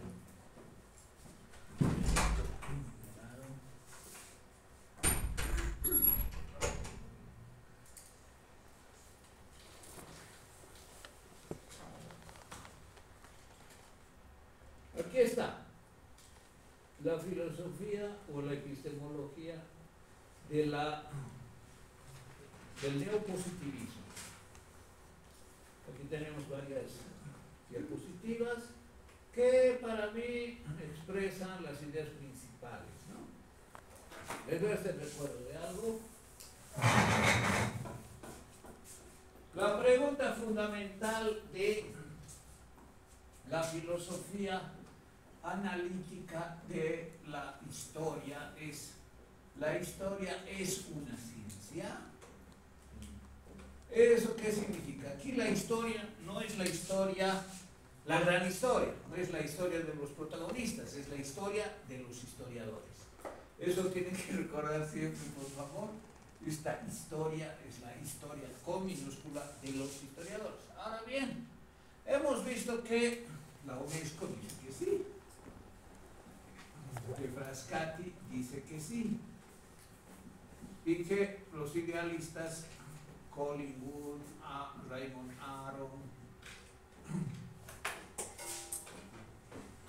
Aquí está. La filosofía o la epistemología del neopositivismo. Aquí tenemos varias diapositivas que para mí expresan las ideas principales, ¿no? Les doy este recuerdo de algo. La pregunta fundamental de la filosofía analítica de la historia es: ¿la historia es una ciencia? ¿Eso qué significa? Aquí la historia no es la historia, la gran historia, no es la historia de los protagonistas, es la historia de los historiadores. Eso tienen que recordar siempre, por favor. Esta historia es la historia con minúscula de los historiadores. Ahora bien, hemos visto que la UNESCO dice que sí, que Frascati dice que sí, y que los idealistas Collingwood, Raymond Aron,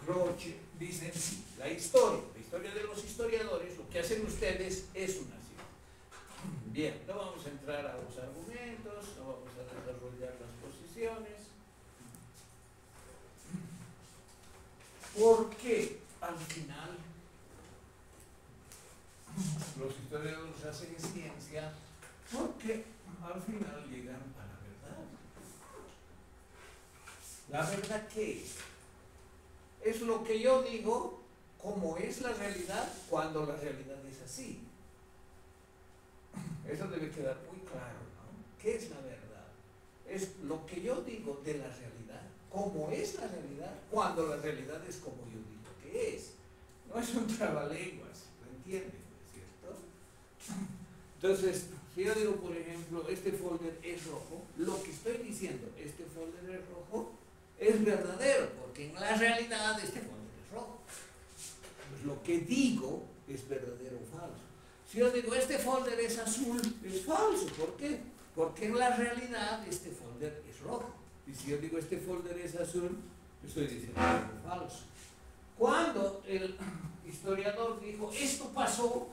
Croce, dicen sí, la historia de los historiadores, lo que hacen ustedes es una ciencia. Bien, no vamos a entrar a los argumentos, no vamos a desarrollar las posiciones. Porque al final los historiadores hacen ciencia, porque al final llegan a la verdad. ¿La verdad qué es? Es lo que yo digo, como es la realidad, cuando la realidad es así. Eso debe quedar muy claro, ¿no? ¿Qué es la verdad? Es lo que yo digo de la realidad, como es la realidad, cuando la realidad es como yo digo que es. No es un trabalenguas, ¿lo entienden? ¿No es cierto? Entonces, si yo digo, por ejemplo, este folder es rojo, lo que estoy diciendo, este folder es rojo, es verdadero, porque en la realidad este folder es rojo. Pues lo que digo es verdadero o falso. Si yo digo, este folder es azul, es falso. ¿Por qué? Porque en la realidad este folder es rojo. Y si yo digo este folder es azul, estoy diciendo algo falso. Cuando el historiador dijo esto pasó,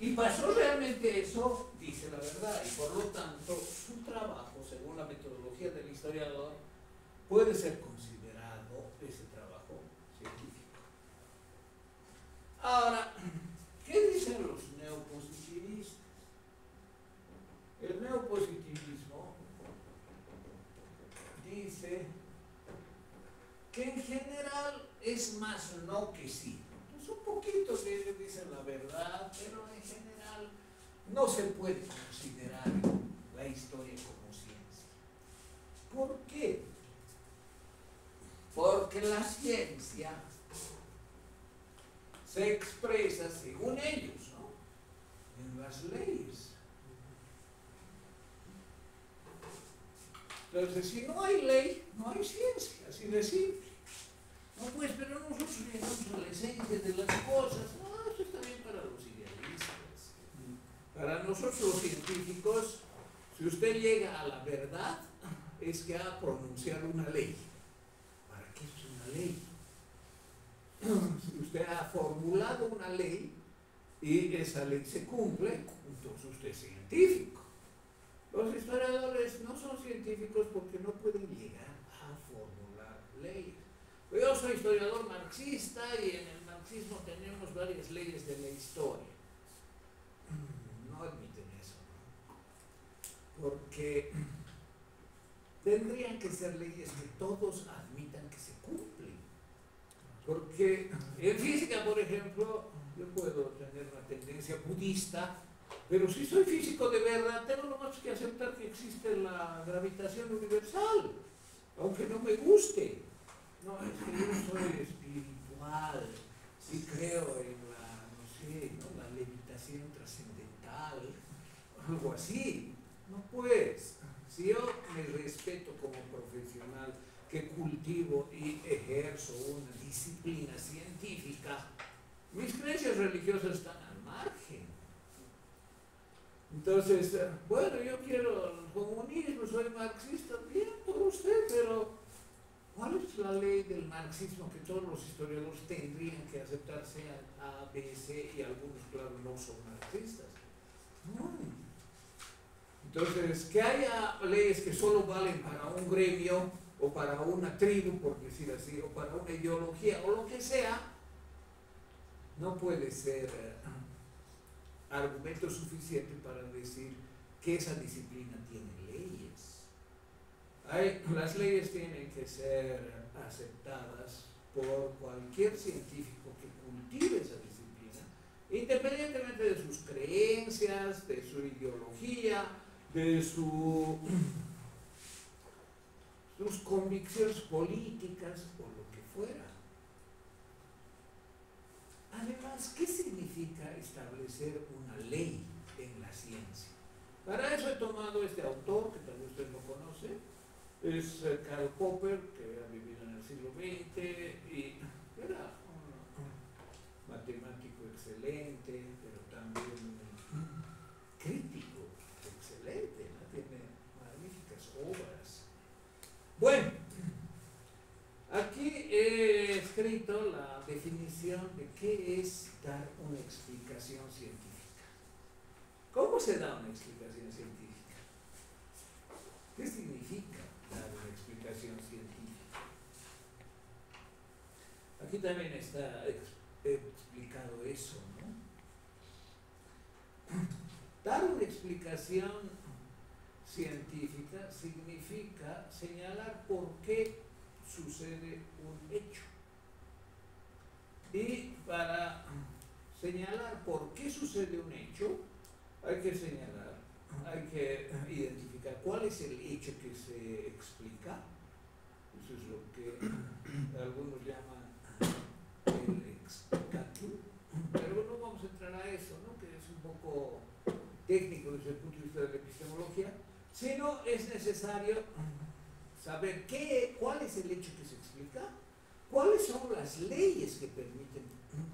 y pasó realmente eso, dice la verdad. Y por lo tanto, su trabajo, según la metodología del historiador, puede ser considerado ese trabajo científico. Ahora, ¿qué dicen los neopositivistas? El neopositivismo dice que en general es más no que sí. Pues un poquito que ellos dicen la verdad, pero en general no se puede considerar la historia como ciencia. ¿Por qué? Porque la ciencia se expresa, según ellos, ¿no?, en las leyes. Entonces, si no hay ley, no hay ciencia, así de simple. No, pues, pero nosotros llegamos a la esencia de las cosas. No, eso está bien para los idealistas. Para nosotros los científicos, si usted llega a la verdad, es que ha pronunciado una ley. ¿Para qué es una ley? Si usted ha formulado una ley y esa ley se cumple, entonces usted es científico. Los historiadores no son científicos porque no pueden llegar a formular leyes. Yo soy historiador marxista y en el marxismo tenemos varias leyes de la historia. No admiten eso, ¿no? Porque tendrían que ser leyes que todos admitan que se cumplen. Porque en física, por ejemplo, yo puedo tener una tendencia budista, pero si soy físico de verdad, tengo nomás que aceptar que existe la gravitación universal, aunque no me guste. No, es que yo soy espiritual y creo en la, no sé, ¿no?, la levitación trascendental, algo así. No, pues, si yo me respeto como profesional, que cultivo y ejerzo una disciplina científica, mis creencias religiosas están al margen. Entonces, bueno, yo quiero el comunismo, soy marxista, bien por usted, pero ¿cuál es la ley del marxismo que todos los historiadores tendrían que aceptar, sean A, B, C, y algunos, claro, no son marxistas? Entonces, que haya leyes que solo valen para un gremio, o para una tribu, por decir así, o para una ideología, o lo que sea, no puede ser argumento suficiente para decir que esa disciplina tiene leyes. Las leyes tienen que ser aceptadas por cualquier científico que cultive esa disciplina, independientemente de sus creencias, de su ideología, de sus convicciones políticas o lo que fuera. Además, ¿qué significa establecer una ley en la ciencia? Para eso he tomado este autor, que tal vez usted no conoce, es Karl Popper, que ha vivido en el siglo XX y era un matemático excelente, pero también un crítico excelente, ¿no? Tiene magníficas obras. Bueno, aquí he escrito la definición de qué es dar una explicación científica. ¿Cómo se da una explicación científica? ¿Qué significa dar una explicación científica? Aquí también está explicado eso, ¿no? Dar una explicación científica significa señalar por qué sucede un hecho. Y para señalar por qué sucede un hecho, hay que identificar cuál es el hecho que se explica. Eso es lo que algunos llaman el explicatum. Pero no vamos a entrar a eso, ¿no?, que es un poco técnico desde el punto de vista de la epistemología. Sino es necesario saber cuál es el hecho que se explica, cuáles son las leyes que permiten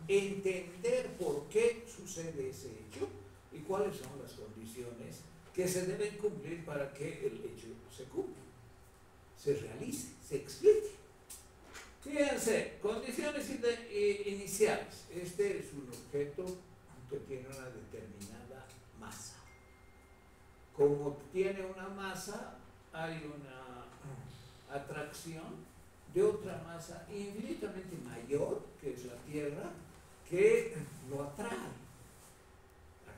entender por qué sucede ese hecho y cuáles son las condiciones que se deben cumplir para que el hecho se cumpla, se realice, se explique. Fíjense, condiciones iniciales. Este es un objeto que tiene una determinada masa. Como tiene una masa, hay una atracción de otra masa infinitamente mayor, que es la Tierra, que lo atrae.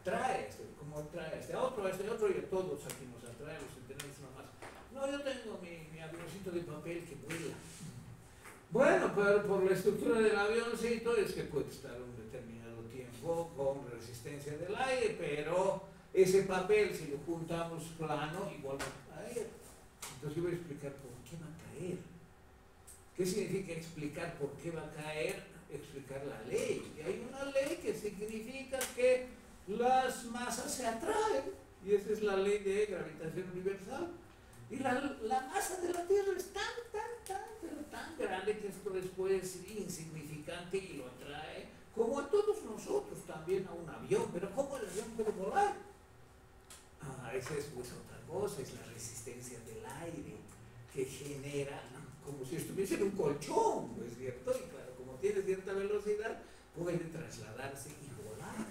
Atrae, como atrae este otro, y a todos aquí nos atrae, los que tenemos una masa. No, yo tengo mi avioncito de papel que vuela. Bueno, pero por la estructura del avioncito es que puede estar un determinado tiempo con resistencia del aire, pero ese papel, si lo juntamos plano, igual va a caer. Entonces yo voy a explicar por qué va a caer. ¿Qué significa explicar por qué va a caer? Explicar la ley. Y hay una ley que significa que las masas se atraen, y esa es la ley de gravitación universal. Y la masa de la Tierra es tan grande que esto después es insignificante y lo atrae, como a todos nosotros, también a un avión. Pero ¿cómo el avión puede volar? Ah, esa es pues otra cosa, es la resistencia del aire que genera, como si estuviese en un colchón, ¿no es cierto? Y claro, como tiene cierta velocidad, puede trasladarse y volar.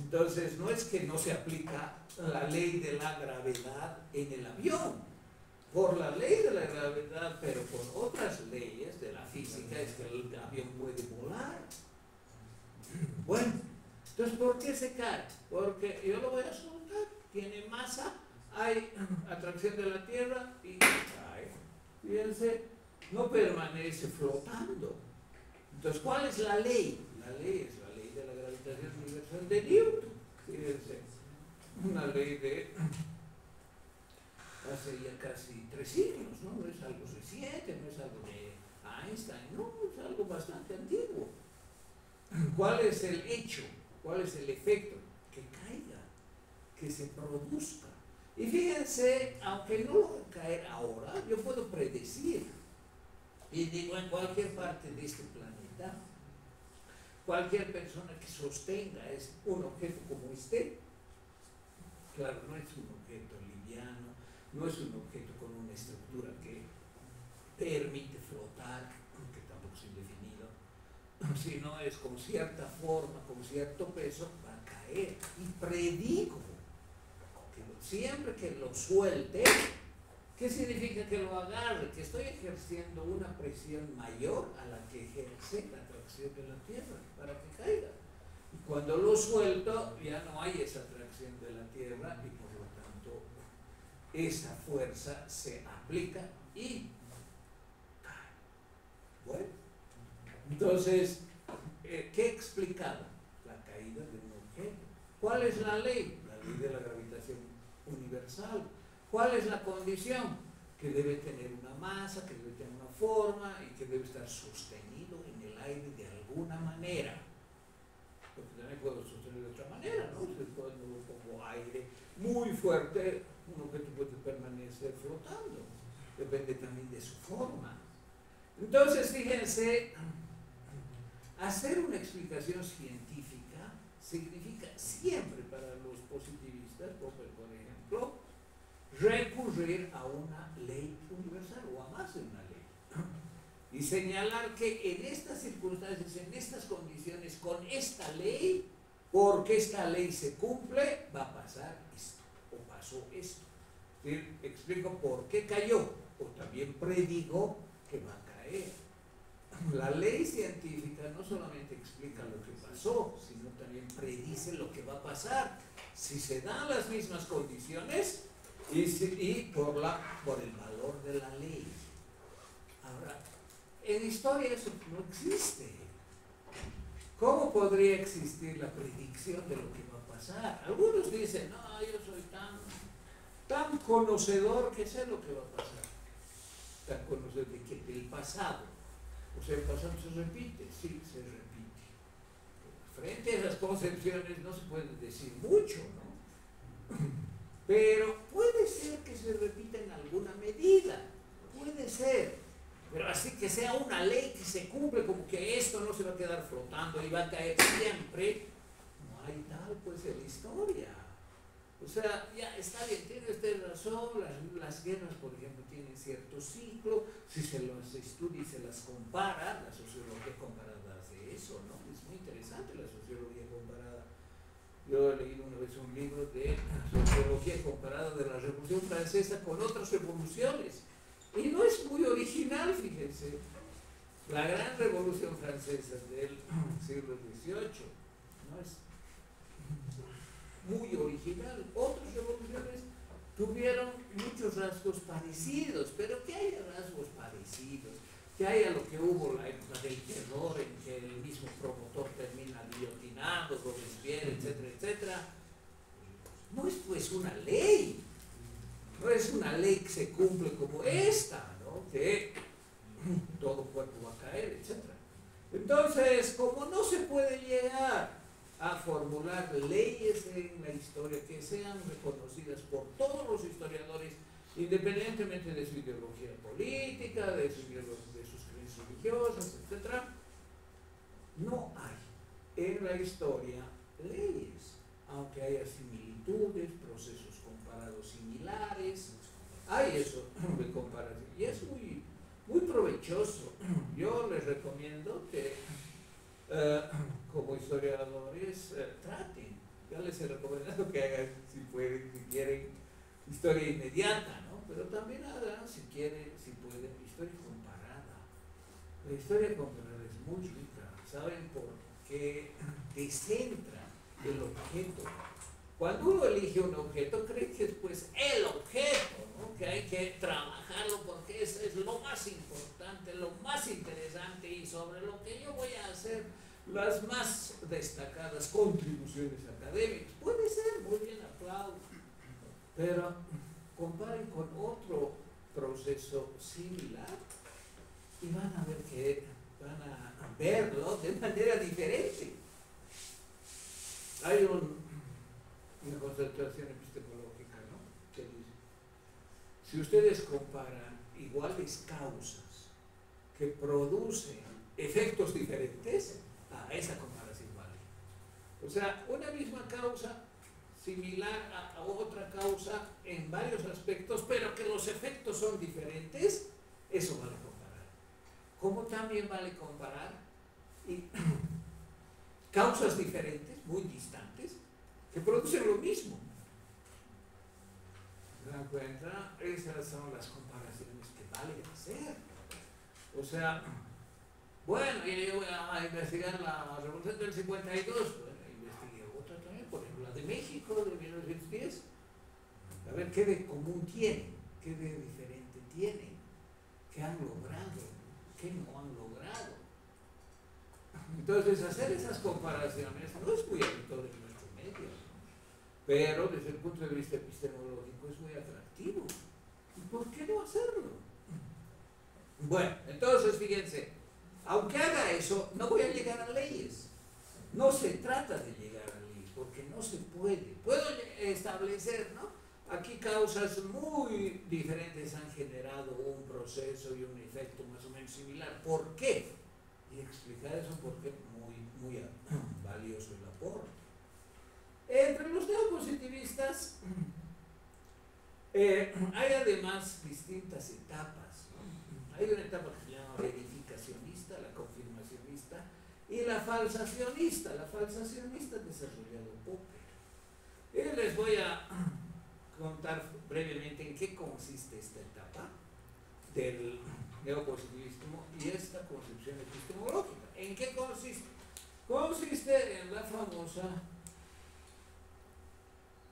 Entonces, no es que no se aplica la ley de la gravedad en el avión. Por la ley de la gravedad, pero por otras leyes de la física, es que el avión puede volar. Bueno, entonces, ¿por qué se cae? Porque yo lo voy a soltar, tiene masa, hay atracción de la Tierra y cae. Fíjense, no permanece flotando. Entonces, ¿cuál es la ley? La ley es la ley de la gravitación universal de Newton. Fíjense, una ley de hace ya casi 3 siglos, ¿no? No es algo reciente, no es algo de Einstein, no, es algo bastante antiguo. ¿Cuál es el hecho? ¿Cuál es el efecto? Que caiga, que se produzca. Y fíjense, aunque no lo va a caer ahora, yo puedo predecir. Y digo, en cualquier parte de este planeta, cualquier persona que sostenga es un objeto como este, claro, no es un objeto liviano, no es un objeto con una estructura que permite flotar, que tampoco es indefinido, sino es con cierta forma, con cierto peso, va a caer. Y predigo que siempre que lo suelte, ¿qué significa que lo agarre? Que estoy ejerciendo una presión mayor a la que ejerce la atracción de la Tierra para que caiga. Y cuando lo suelto, ya no hay esa atracción de la Tierra y por lo tanto esa fuerza se aplica y cae. Bueno, entonces, ¿qué explicaba? La caída de un objeto. ¿Cuál es la ley? La ley de la gravitación universal. ¿Cuál es la condición? Que debe tener una masa, que debe tener una forma y que debe estar sostenido en el aire de alguna manera. Porque también puedo sostener de otra manera, ¿no? Entonces, cuando pongo aire muy fuerte, un objeto puede permanecer flotando. Depende también de su forma. Entonces, fíjense, hacer una explicación científica significa siempre para los positivistas, Popper, por ejemplo, recurrir a una ley universal o a más de una ley y señalar que en estas circunstancias, en estas condiciones, con esta ley, porque esta ley se cumple, va a pasar esto o pasó esto. ¿Sí? Explico por qué cayó o también predigo que va a caer. La ley científica no solamente explica lo que pasó, sino también predice lo que va a pasar si se dan las mismas condiciones. Y por el valor de la ley. Ahora, en historia eso no existe. ¿Cómo podría existir la predicción de lo que va a pasar? Algunos dicen, no, yo soy tan conocedor que sé lo que va a pasar. Tan conocedor de que del pasado. O sea, el pasado se repite, sí, se repite. Frente a esas concepciones no se puede decir mucho, ¿no? Pero puede ser que se repita en alguna medida, puede ser, pero así que sea una ley que se cumple, como que esto no se va a quedar flotando y va a caer siempre, no hay tal pues en la historia. O sea, ya está bien, tiene usted razón, las hienas, por ejemplo, tienen cierto ciclo, si se los estudia y se las compara, la sociología comparada hace eso, ¿no? Es muy interesante la sociología comparada. Yo he leído una vez un libro de sociología comparada de la Revolución Francesa con otras revoluciones, y no es muy original, fíjense, la gran Revolución Francesa del siglo XVIII, no es muy original. Otras revoluciones tuvieron muchos rasgos parecidos, pero que haya rasgos parecidos, que haya lo que hubo la época del terror, en que el mismo promotor termina guillotinado, Robespierre, etcétera, etcétera, no es pues una ley, no es una ley que se cumple como esta, ¿no? Que todo cuerpo va a caer, etcétera. Entonces, como no se puede llegar a formular leyes en la historia que sean reconocidas por todos los historiadores, independientemente de su ideología política, de sus creencias religiosas, etc., no hay en la historia leyes, aunque haya similitudes, procesos comparados similares, hay eso de comparación, y es muy, muy provechoso. Yo les recomiendo que como historiadores traten, ya les he recomendado que hagan, si pueden, si quieren, historia inmediata, ¿no? Pero también hagan, si quieren, si pueden, historia comparada. La historia comparada es muy rica, ¿saben por qué? Descentra el objeto. Cuando uno elige un objeto, cree que es pues el objeto, ¿no? Que hay que trabajarlo porque eso es lo más importante, lo más interesante, y sobre lo que yo voy a hacer las más destacadas contribuciones académicas. Puede ser, muy bien, aplaudo, pero comparen con otro proceso similar y van a ver que van a verlo de manera diferente. Hay una concentración epistemológica, ¿no? Que dice, si ustedes comparan iguales causas que producen efectos diferentes, a esa comparación vale. O sea, una misma causa similar a otra causa en varios aspectos, pero que los efectos son diferentes, eso vale comparar. Como también vale comparar causas diferentes, muy distantes, que producen lo mismo. ¿Se dan cuenta? Esas son las comparaciones que vale hacer. O sea, bueno, y yo voy a investigar la Revolución del 52, bueno, investigué otra también, por ejemplo, la de México de 1910, a ver qué de común tienen, qué de diferente tienen, qué han logrado, qué no han logrado. Entonces, hacer esas comparaciones no es muy habitual en nuestro medio, pero desde el punto de vista epistemológico es muy atractivo. ¿Y por qué no hacerlo? Bueno, entonces, fíjense, aunque haga eso, no voy a llegar a leyes. No se trata de llegar a leyes, porque no se puede. Puedo establecer, ¿no? Aquí causas muy diferentes han generado un proceso y un efecto más o menos similar. ¿Por qué? Y explicar eso porque es muy, muy valioso el aporte. Entre los neopositivistas hay además distintas etapas, ¿no? Hay una etapa que se llama verificacionista, la confirmacionista y la falsacionista. La falsacionista ha desarrollado Popper. Y les voy a contar brevemente en qué consiste esta etapa del neopositivismo y esta concepción epistemológica. ¿En qué consiste? Consiste en la famosa,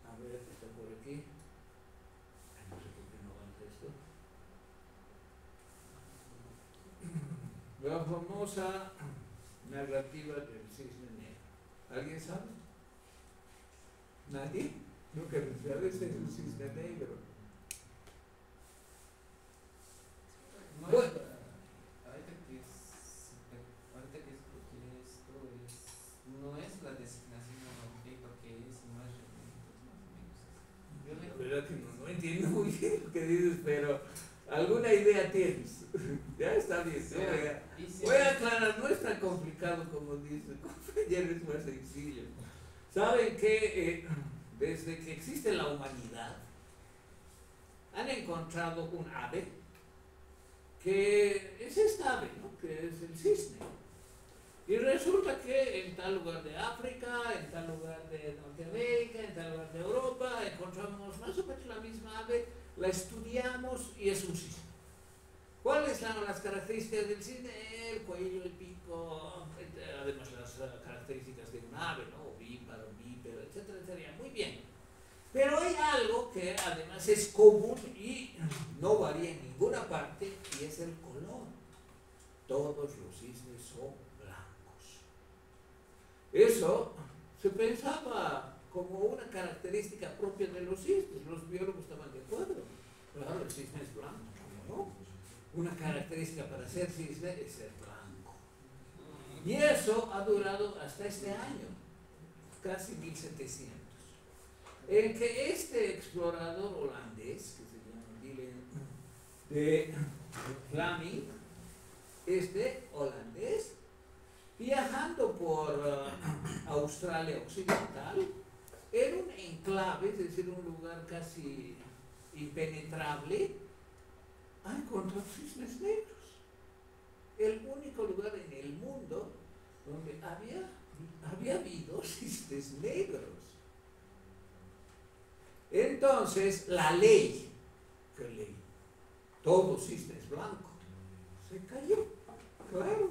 a ver, está por aquí. No sé por qué no avanza esto. La famosa narrativa del cisne negro. ¿Alguien sabe? ¿Nadie? Lo que sabe es el cisne negro. Bueno, ahorita que escuché esto, no es la designación normativa que es imagen. La verdad que no entiendo muy bien lo que dices, pero alguna idea tienes. Ya está bien. Sí, voy a aclarar, no es tan complicado como dice, compañero, es más sencillo. ¿Saben qué? desde que existe la humanidad, han encontrado un ave que es esta ave, ¿no?, que es el cisne. Y resulta que en tal lugar de África, en tal lugar de Norteamérica, en tal lugar de Europa, encontramos más o menos la misma ave, la estudiamos y es un cisne. ¿Cuáles son las características del cisne? El cuello, el pico, además las características de un ave, ¿no?, ovíparo, bípero, etcétera, etcétera. Muy bien. Pero hay algo que además es común y no varía en ninguna parte, y es el color. Todos los cisnes son blancos. Eso se pensaba como una característica propia de los cisnes. Los biólogos estaban de acuerdo. Claro, el cisne es blanco, ¿no? Una característica para ser cisne es ser blanco. Y eso ha durado hasta este año, casi 1700, en que este explorador holandés, que se llama Willem de Vlamingh, holandés, viajando por Australia Occidental, en un enclave, es decir, un lugar casi impenetrable, ha encontrado cisnes negros. El único lugar en el mundo donde había habido cisnes negros. Entonces, la ley, que ley, todo cisne es blanco, se cayó. Claro.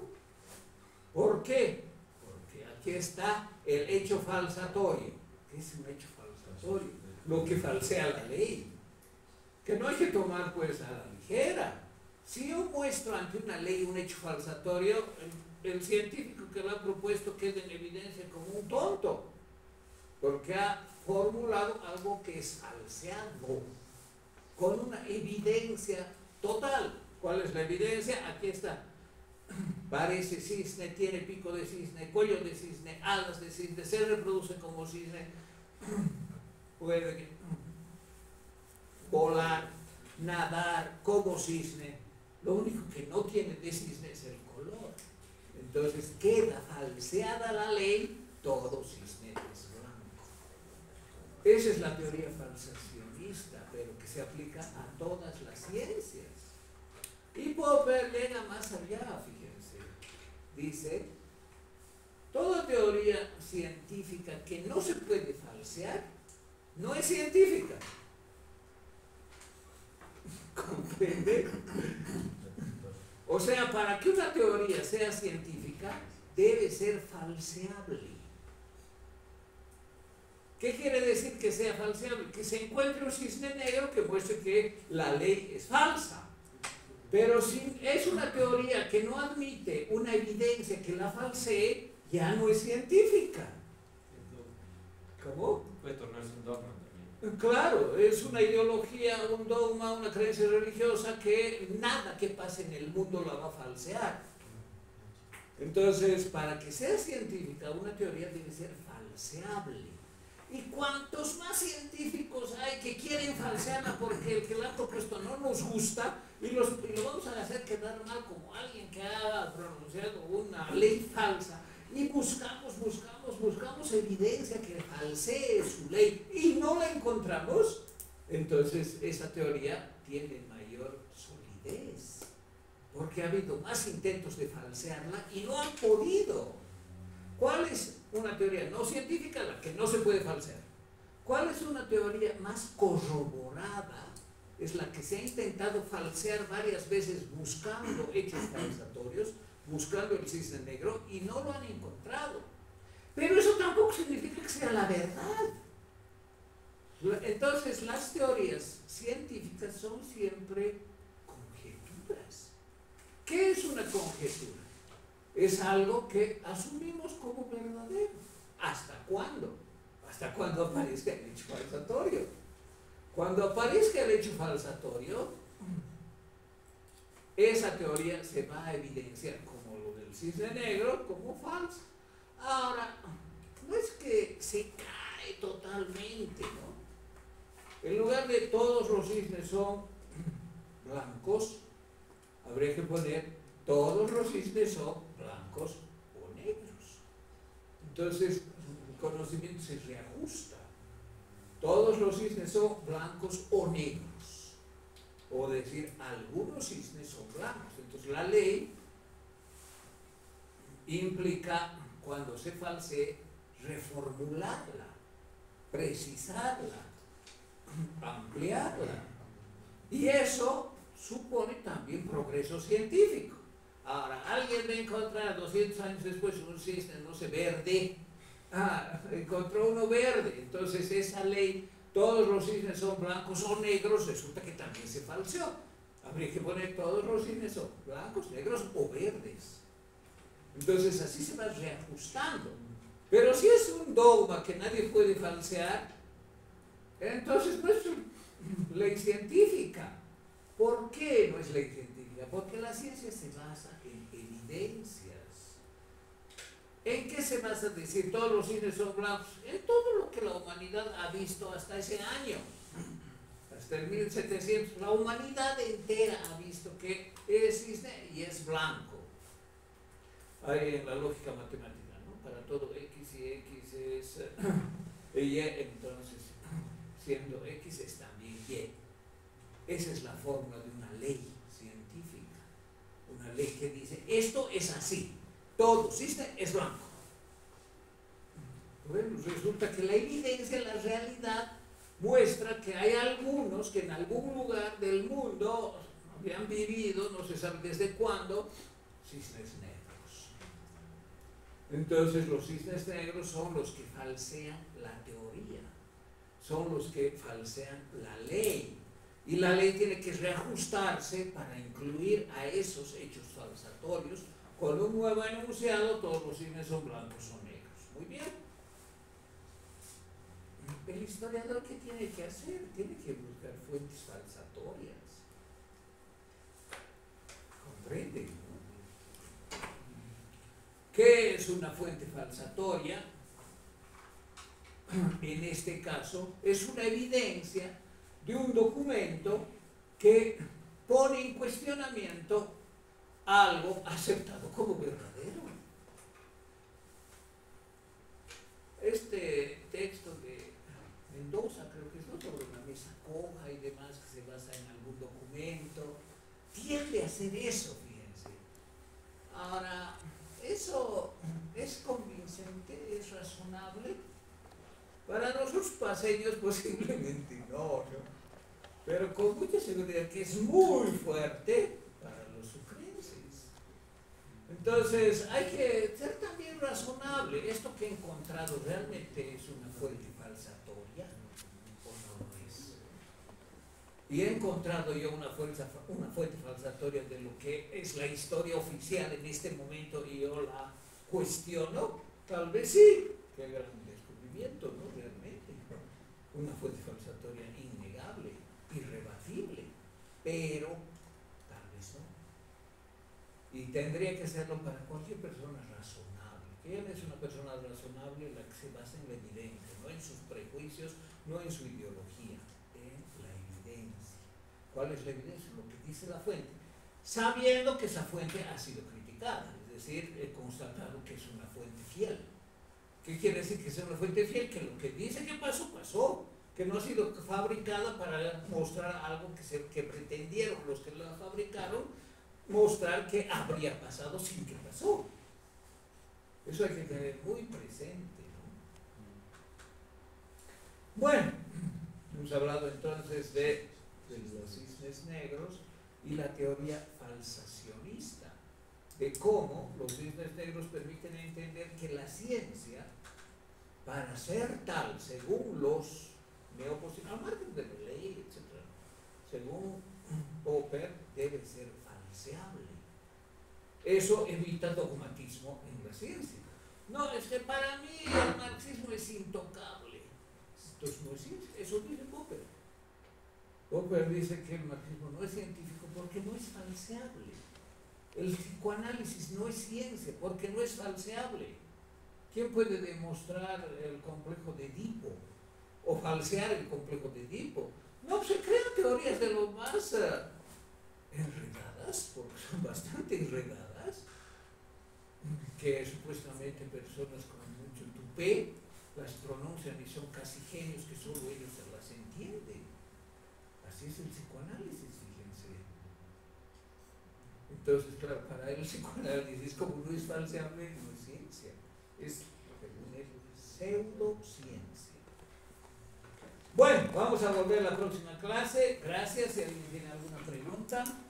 ¿Por qué? Porque aquí está el hecho falsatorio. ¿Qué es un hecho falsatorio? Lo que falsea la ley. Que no hay que tomar pues a la ligera. Si yo muestro ante una ley un hecho falsatorio, el científico que lo ha propuesto queda en evidencia como un tonto, porque ha formulado algo que es falseado, con una evidencia total. ¿Cuál es la evidencia? Aquí está. Parece cisne, tiene pico de cisne, cuello de cisne, alas de cisne, se reproduce como cisne, puede que volar, nadar como cisne. Lo único que no tiene de cisne es el color. Entonces queda falseada la ley, todo cisne es blanco. Esa es la teoría falsacionista, pero que se aplica a todas las ciencias. Y Popper llega más allá, fíjense. Dice, toda teoría científica que no se puede falsear, no es científica. ¿Comprende? O sea, para que una teoría sea científica, debe ser falseable. ¿Qué quiere decir que sea falseable? Que se encuentre un cisne negro que muestre que la ley es falsa. Pero si es una teoría que no admite una evidencia que la falsee, ya no es científica. ¿Cómo? Puede tornarse un dogma. Claro, es una ideología, un dogma, una creencia religiosa que nada que pase en el mundo la va a falsear. Entonces, para que sea científica, una teoría debe ser falseable. Y cuantos más científicos hay que quieren falsearla porque el que la ha propuesto no nos gusta, y lo vamos a hacer quedar mal como alguien que ha pronunciado una ley falsa. Y buscamos evidencia que falsee su ley y no la encontramos, entonces esa teoría tiene mayor solidez, porque ha habido más intentos de falsearla y no han podido. ¿Cuál es una teoría no científica? La que no se puede falsear. ¿Cuál es una teoría más corroborada? Es la que se ha intentado falsear varias veces buscando hechos falsatorios, buscando el cisne negro, y no lo han encontrado. Pero eso tampoco significa que sea la verdad. Entonces, las teorías científicas son siempre conjeturas. ¿Qué es una conjetura? Es algo que asumimos como verdadero. ¿Hasta cuándo? Hasta cuando aparezca el hecho falsatorio. Cuando aparezca el hecho falsatorio, esa teoría se va a evidenciar como lo del cisne negro, como falsa. Ahora, no es que se cae totalmente, ¿no? En lugar de todos los cisnes son blancos, habría que poner todos los cisnes son blancos o negros. Entonces, el conocimiento se reajusta. Todos los cisnes son blancos o negros, o decir, algunos cisnes son blancos. Entonces la ley implica, cuando se falsee, reformularla, precisarla, ampliarla, y eso supone también progreso científico. Ahora, alguien va a encontrar 200 años después un cisne, no sé, verde. Ah, encontró uno verde. Entonces esa ley, todos los cisnes son blancos o negros, resulta que también se falseó. Habría que poner todos los cisnes son blancos, negros o verdes. Entonces así se va reajustando. Pero si es un dogma que nadie puede falsear, entonces no es ley científica. ¿Por qué no es ley científica? Porque la ciencia se basa en evidencias. ¿En qué se basa decir todos los cisnes son blancos? En todo lo que la humanidad ha visto hasta ese año. Hasta el 1700, la humanidad entera ha visto que es cisne y es blanco. Hay la lógica matemática, ¿no? Para todo X y X es Y, entonces, siendo X es también Y. Esa es la forma de una ley científica. Una ley que dice, esto es así. Todo cisne es blanco. Bueno, resulta que la evidencia, la realidad, muestra que hay algunos que en algún lugar del mundo habían vivido, no se sabe desde cuándo, cisnes negros. Entonces los cisnes negros son los que falsean la teoría, son los que falsean la ley. Y la ley tiene que reajustarse para incluir a esos hechos falsatorios. Con un nuevo enunciado, todos los cisnes son blancos o negros. Muy bien. El historiador, ¿qué tiene que hacer? Tiene que buscar fuentes falsatorias. ¿Comprenden? ¿No? ¿Qué es una fuente falsatoria? En este caso, es una evidencia de un documento que pone en cuestionamiento algo aceptado como verdadero. Este texto de Mendoza, creo que es, ¿no?, sobre una mesa coja y demás, que se basa en algún documento, tiende a hacer eso, fíjense. Ahora, ¿eso es convincente? ¿Es razonable? Para nosotros paseños posiblemente no, ¿no? Pero con mucha seguridad que es muy fuerte para los sucrenses. Entonces, hay que ser también razonable. ¿Esto que he encontrado realmente es una fuente falsatoria o no es? Y he encontrado yo una fuente falsatoria de lo que es la historia oficial en este momento y yo la cuestiono. Tal vez sí. Qué gran descubrimiento, ¿no? Realmente. Una fuente falsatoria innegable, irrebatible. Pero y tendría que serlo para cualquier persona razonable. ¿Quién es una persona razonable? La que se basa en la evidencia, no en sus prejuicios, no en su ideología, en la evidencia. ¿Cuál es la evidencia? Lo que dice la fuente. Sabiendo que esa fuente ha sido criticada, es decir, he constatado que es una fuente fiel. ¿Qué quiere decir que sea una fuente fiel? Que lo que dice que pasó, pasó. Que no ha sido fabricada para mostrar algo que pretendieron los que la fabricaron, mostrar que habría pasado sin que pasó. Eso hay que tener muy presente, ¿no? Bueno, hemos hablado entonces de los cisnes negros y la teoría falsacionista, de cómo los cisnes negros permiten entender que la ciencia, para ser tal, según los neopositivos, al margen de la ley, etc., según Popper, debe ser falseable. Eso evita dogmatismo en la ciencia. No, es que para mí el marxismo es intocable. Entonces no es ciencia. Eso dice Popper. Popper dice que el marxismo no es científico porque no es falseable. El psicoanálisis no es ciencia porque no es falseable. ¿Quién puede demostrar el complejo de Edipo? O falsear el complejo de Edipo. No, se crean teorías de lo más enredadas, porque son bastante enredadas, que supuestamente personas con mucho tupé las pronuncian y son casi genios que solo ellos se las entienden. Así es el psicoanálisis, fíjense. Entonces, claro, para él el psicoanálisis como no es falseable, no es ciencia, es, según él, pseudociencia. Bueno, vamos a volver a la próxima clase. Gracias. Si alguien tiene alguna pregunta.